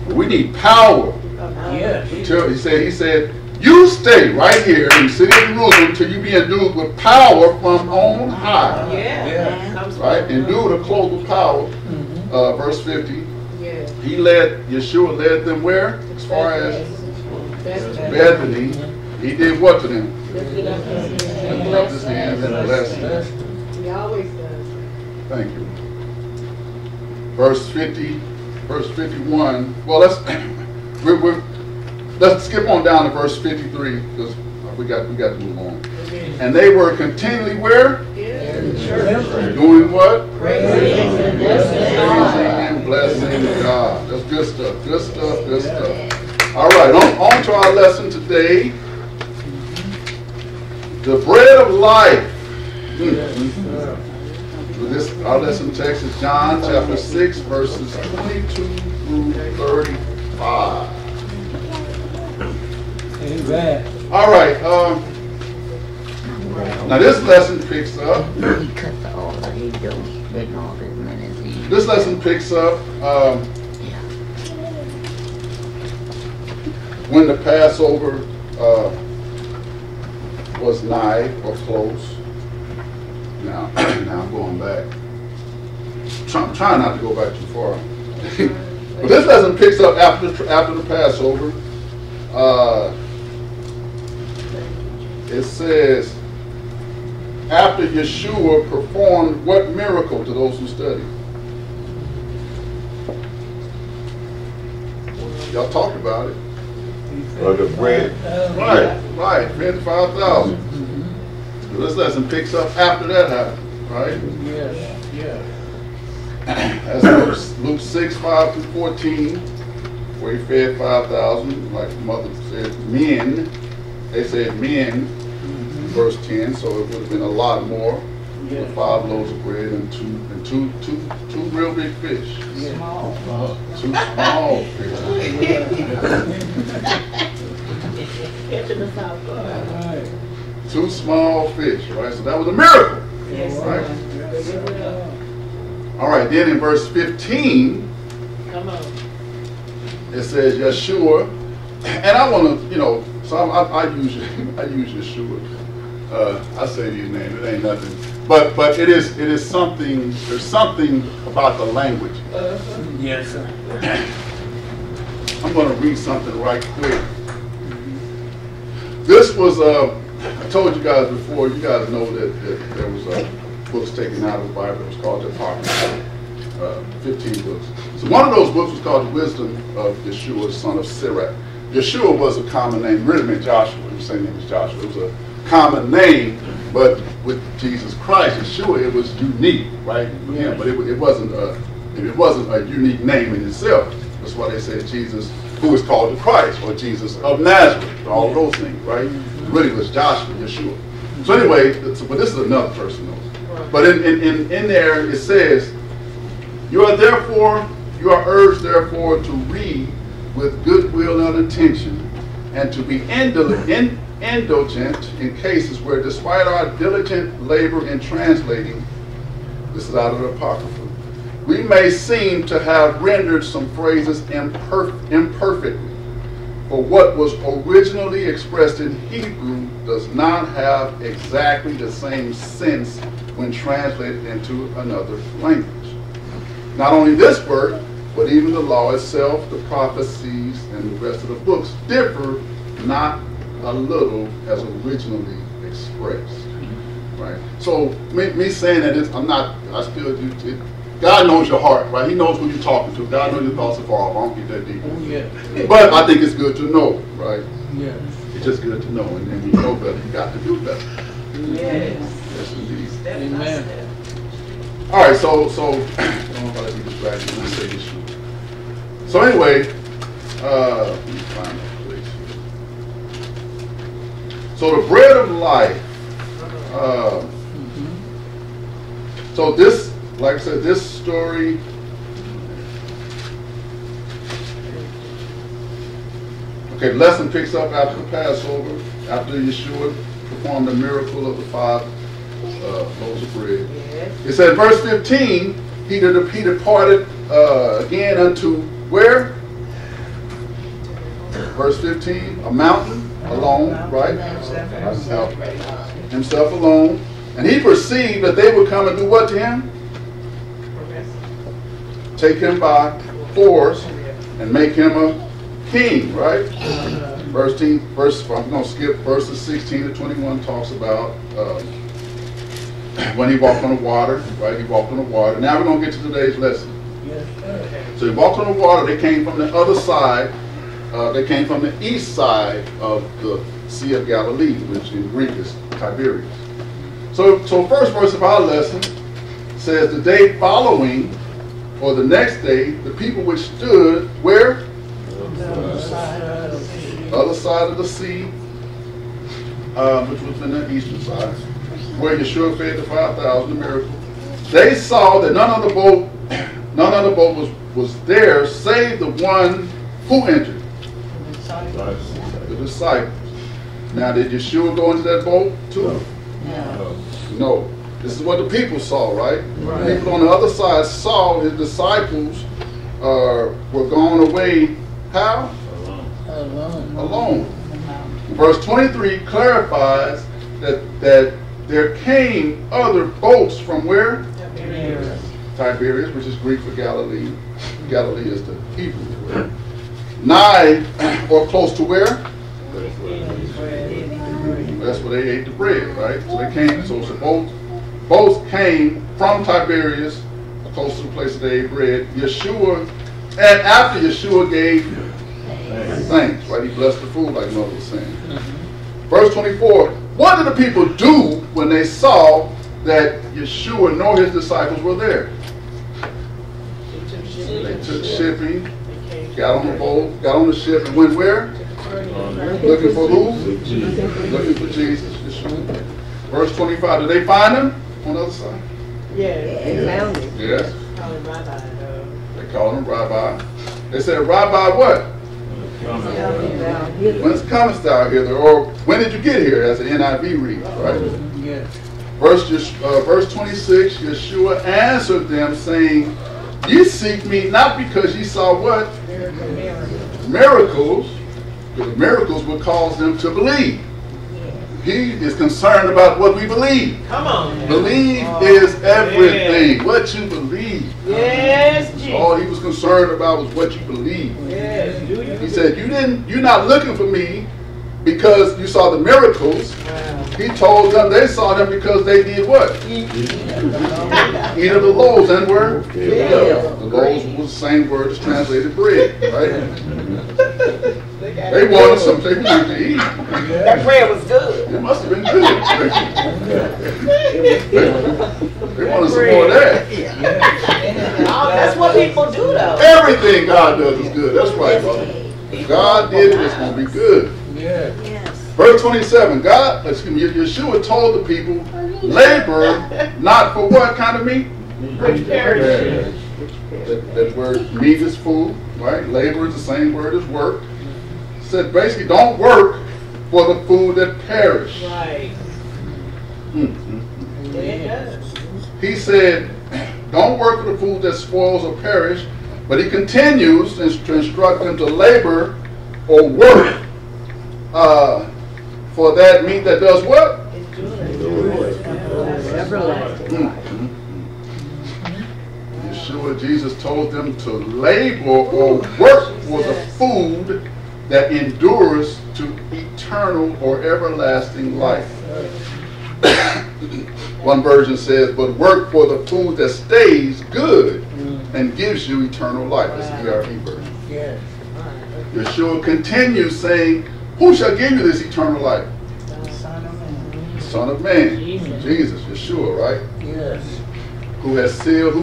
But we need power. Yes. Until he said, you stay right here in the city of Jerusalem until you be endued with power from on high. Yeah. Right? Endued or clothed with power. Verse 50. Yeah. Yeshua led them where? As far as Bethany. He did what to them? Lifted up his hands and blessed them. He always does. Thank you. Verse 50, verse 51. Well, let's skip on down to verse 53 because we got to move on. Amen. And they were continually where? In the church. Doing what? Praising and blessing God. That's good stuff. Good stuff. All right, on to our lesson today. The bread of life. Our lesson text is John chapter 6, verses 22 through 35. Amen. All right. Now this lesson picks up. This lesson picks up when the Passover. Was nigh or close. Now I'm going back. I'm trying not to go back too far. But this lesson picks up after the Passover. It says, after Yeshua performed what miracle to those who study? Y'all talked about it. Or the bread. Right. Bread to 5,000. So this lesson picks up after that happened, right? Yes. Yeah. That's Luke 6, 5 through 14, where he fed 5,000, like Mother said, men. They said men, verse 10, so it would have been a lot more. Yeah. With 5 loaves of bread and two real big fish. Yeah. Two small fish. Two small fish, right? So that was a miracle. Yes. Right? Yes. All right, then in verse 15, come on. It says Yeshua, and I want to, I use Yeshua. I say these names, it ain't nothing. But it is something, there's something about the language. Yes, sir. I'm going to read something right quick. This was, I told you guys before, you guys know that there was books taken out of the Bible. It was called the Apocrypha, 15 books. So one of those books was called The Wisdom of Yeshua, son of Sirach. Yeshua was a common name, really meant Joshua. His name was Joshua. It was a common name, but with Jesus Christ, Yeshua, it was unique, right? Yeah, but it wasn't a unique name in itself. That's why they said Jesus, who is called the Christ, or Jesus of Nazareth, all those things, right? It really was Joshua, Yeshua. So anyway, but this is another person, though. But in there, it says, you are urged therefore to read with goodwill and attention, and to be indulgent in cases where, despite our diligent labor in translating, this is out of the Apocrypha, we may seem to have rendered some phrases imperfectly, for what was originally expressed in Hebrew does not have exactly the same sense when translated into another language. Not only this work, but even the law itself, the prophecies, and the rest of the books differ not a little as originally expressed. Right? So me saying that it's, God knows your heart, right? He knows who you're talking to. God knows your thoughts are far off. I don't get that deep. Oh, yeah. But I think it's good to know, right? Yeah. It's just good to know. And then you know better. You got to do better. Yes. Yes, indeed. Amen. All right, so I don't want to be distracted when I say this. So anyway, let me find that place. So the bread of life. So this, like I said, this story, okay, lesson picks up after the Passover, after Yeshua performed the miracle of the 5 loaves of bread. Yes. It said, verse 15, he departed again unto where? Verse 15, a mountain alone, right? Himself alone. And he perceived that they would come and do what to him? Take him by force and make him a king, right? I'm going to skip verses 16 to 21 talks about when he walked on the water, right? He walked on the water. Now we're going to get to today's lesson. So he walked on the water. They came from the other side. They came from the east side of the Sea of Galilee, which in Greek is Tiberias. So first verse of our lesson says, the day following, or the next day, the people which stood where? The other side of the sea, which was in the eastern side, where Yeshua fed the 5,000, the miracle. They saw that none of the boat was there, save the one who entered. The disciples. Now, did Yeshua go into that boat too? No. This is what the people saw, right? The people on the other side saw his disciples were gone away. How? Alone. Verse 23 clarifies that there came other boats from where? Tiberias, which is Greek for Galilee. Galilee is the Hebrew word. Nigh or close to where? That's where they ate the bread, right? So they came, boats came from Tiberias, close to the place that they ate bread. Yeshua, and after Yeshua gave thanks, right? He blessed the food, like Mother was saying. Verse 24, what did the people do when they saw that Yeshua nor his disciples were there? They took shipping, got on the boat, got on the ship, and went where? Looking for who? Looking for Jesus. Yeshua. Verse 25, did they find him on the other side? Yes, they found him. Yes. They called him Rabbi. They said, Rabbi what? When's comest thou hither? Or when did you get here? As the NIV reads, right? Yes. Verse 26, Yeshua answered them, saying, ye seek me not because ye saw what? Miracles. Because miracles would cause them to believe. He is concerned about what we believe. Come on. Believe is everything. Yeah. What you believe. Yes, Jesus. All he was concerned about was what you believe. Yes. He said, you're not looking for me because you saw the miracles. Wow. He told them they saw them because they did what? Eat of the loaves and were filled. Yeah. The loaves was the same word as translated bread, right? They wanted something to eat. That bread was good. It must have been good. Everything God does is good. That's right, Mother. If God did it, it's going to be good. Yeah. Yes. Verse 27, Yeshua told the people, labor not for what kind of meat? Which perishes. That word meat is food, right? Labor is the same word as work. It said basically don't work for the food that perishes. Right. Mm-hmm. Yeah. He said, don't work for the food that spoils or perishes. But he continues to instruct them to labor or work for that meat that does what? Mm-hmm. Yeshua, Jesus told them to labor or work for the food that endures to eternal or everlasting life. One version says, but work for the food that stays good and gives you eternal life. That's the ERV version. Yes. Yeshua continues saying, who shall give you this eternal life? The Son of Man. The Son of Man. Jesus, Yeshua, right? Yes. Who has sealed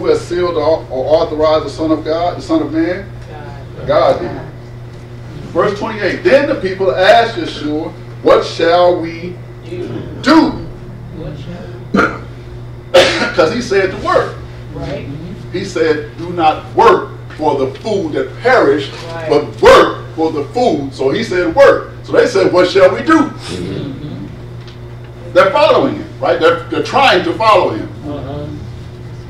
or authorized the Son of God, the Son of Man? God did. Verse 28, then the people asked Yeshua, what shall we do? Because he said to work. Right. He said, do not work for the food that perished, right, but work for the food. So he said, work. So they said, what shall we do? Mm-hmm. They're following him, right? They're trying to follow him. Uh-huh.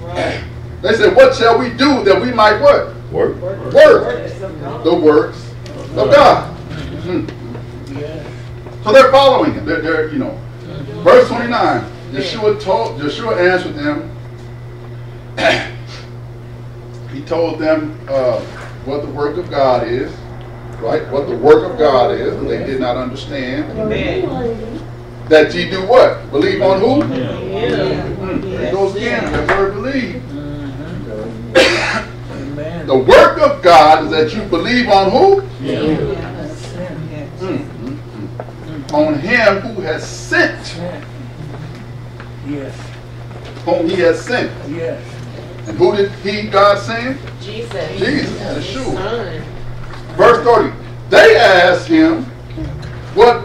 Right. They said, what shall we do that we might what? Work. Work. Work. The works of God. Mm-hmm. Yeah. So they're following him. They're you know. Verse 29, Yeshua answered them. He told them what the work of God is, right? What the work of God is, and they did not understand. Amen. That ye do what? Believe on who? Mm-hmm. There goes again, the word believe. Mm-hmm. The work of God is that you believe on who? Mm-hmm. On him who has sent. Yes. Whom he has sent. Yes. And who did God send? Jesus. Jesus, Yeshua. Verse 30. They asked him, what?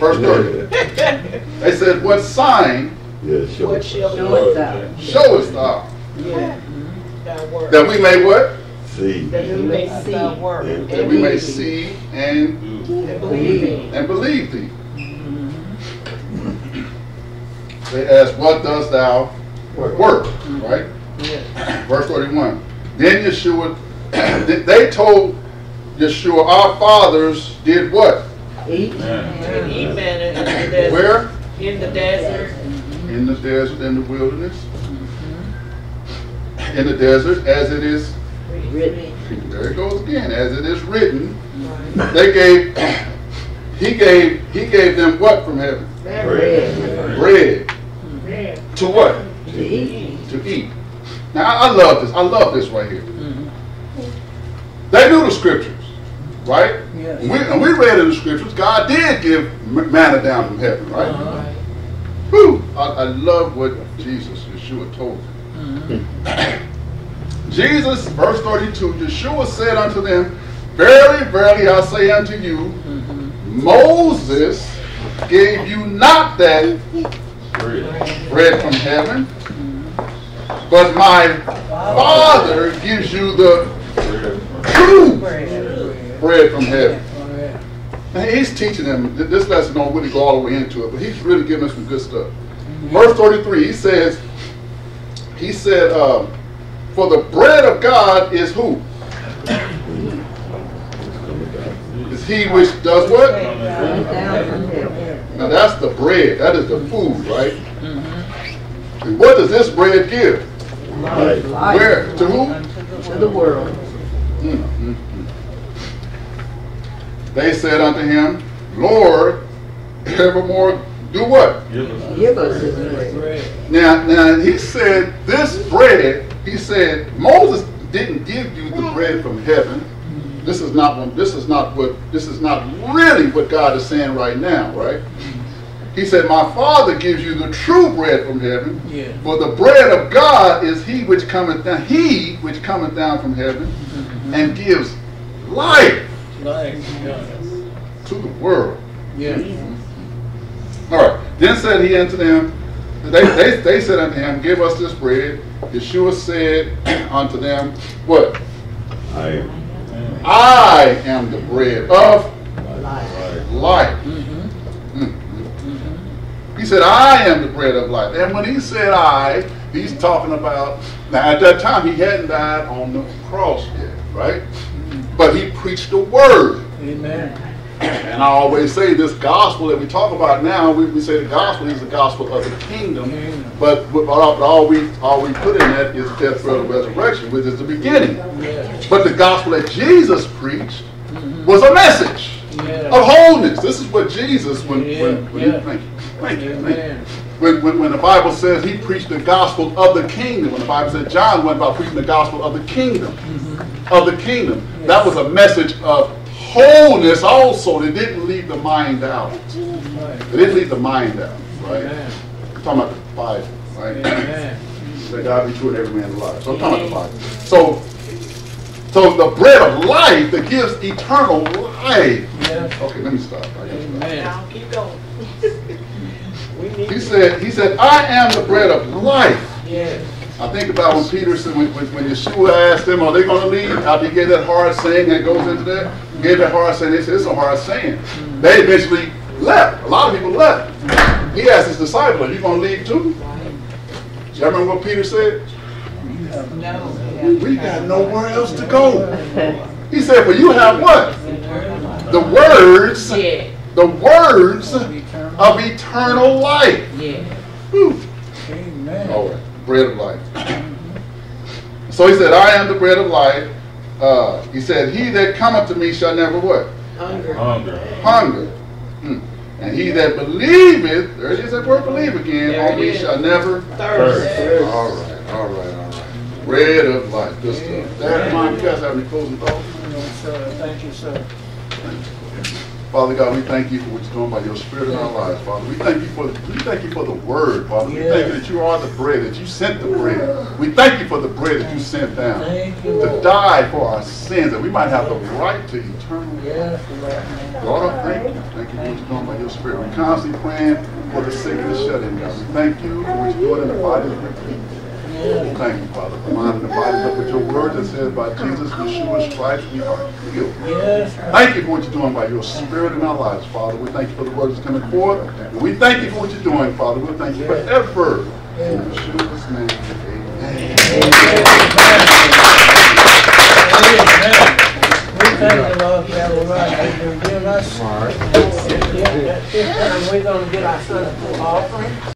Verse 30. They said, what sign showest thou? Yeah. That we may what? See. That we may see and believe. And believe thee. Mm-hmm. They asked, what dost thou work, right? Yes. Verse 31. Then Yeshua, they told Yeshua, our fathers did what? Eat and eat manna in the desert. Where? In the desert. In the desert, in the wilderness. Mm-hmm. In the desert, as it is written. There it goes again. As it is written, right. They gave. He gave them what from heaven? Bread. To what? To eat. Now I love this. I love this right here. Mm-hmm. They knew the scriptures, right? Yes. And we read in the scriptures, God did give manna down from heaven, right? Whew. I love what Yeshua told them. Mm-hmm. Jesus, verse 32, Yeshua said unto them, verily, verily, I say unto you, mm-hmm, Moses gave you not that bread from heaven, but my Father gives you the true bread from heaven. And he's teaching them. This lesson don't really go all the way into it, but he's really giving us some good stuff. Verse 33, he said, for the bread of God is who? Is he which does what? Now that's the bread. That is the food, right? And what does this bread give? Life. Where? To who? To the world. Mm-hmm. They said unto him, Lord, evermore do what? Give us this bread. Now he said, this bread, he said, Moses didn't give you the bread from heaven. This is not really what God is saying right now, right? He said, my Father gives you the true bread from heaven, yeah. For the bread of God is he which cometh down from heaven, mm-hmm. and gives life to the world. Yeah. Mm-hmm. All right. Then said he unto them, they said unto him, give us this bread. Yeshua said unto them, what? I am the bread of life. Mm-hmm. Mm-hmm. He said, I am the bread of life. And when he said I, he's talking about, now at that time he hadn't died on the cross yet, right? Mm-hmm. But he preached the word. Amen. And I always say this gospel that we talk about now, we say the gospel is the gospel of the kingdom, but all we put in that is death, burial, and resurrection, which is the beginning. Yeah. But the gospel that Jesus preached was a message of wholeness. This is what Jesus, when the Bible says he preached the gospel of the kingdom, when the Bible said John went about preaching the gospel of the kingdom, yes. That was a message of wholeness also. They didn't leave the mind out. They didn't leave the mind out, right? I'm talking about the Bible, right? That God be true and every man alive. So I'm talking about the Bible. So the bread of life that gives eternal life. Yeah. Okay, let me stop. Now keep going. He said, I am the bread of life. Yeah. I think about when Peter said, when Yeshua asked them, are they going to leave? After he gave that hard saying that goes into that, gave that hard saying, they said, it's a hard saying. They eventually left. A lot of people left. He asked his disciples, are you going to leave too? Do you remember what Peter said? No. We got nowhere else to go. He said, but you have what? The words of eternal life. Amen. All right. Bread of life. So he said, I am the bread of life. He said, he that cometh to me shall never what? Hunger. And he that believeth, there it is, that word believe again, there on me shall never thirst. All right. Bread of life. Good stuff. Dad, Mom, you guys have any closing thoughts? No, sir. Thank you, sir. Thank you. Father God, we thank you for what you're doing by your Spirit in our lives, Father. We thank you for the Word, Father. We thank you that you are the bread, that you sent the bread. We thank you for the bread that you sent down to die for our sins, that we might have the right to eternal life. Lord, I thank you. Thank you for what you're doing by your Spirit. We're constantly praying for the sick and the shut-in, God. We thank you for what you're doing in the body of your people. Thank you, Father, for reminding the body up with your word that says, by Jesus, Yeshua's stripes, we are healed. Thank you for what you're doing by your Spirit in our lives, Father. We thank you for the word that's coming forth. And we thank you for what you're doing, Father. We thank you forever. In Yeshua's name, amen. We thank the Lord for that word that you've given us. And we're going to get our son a full offering.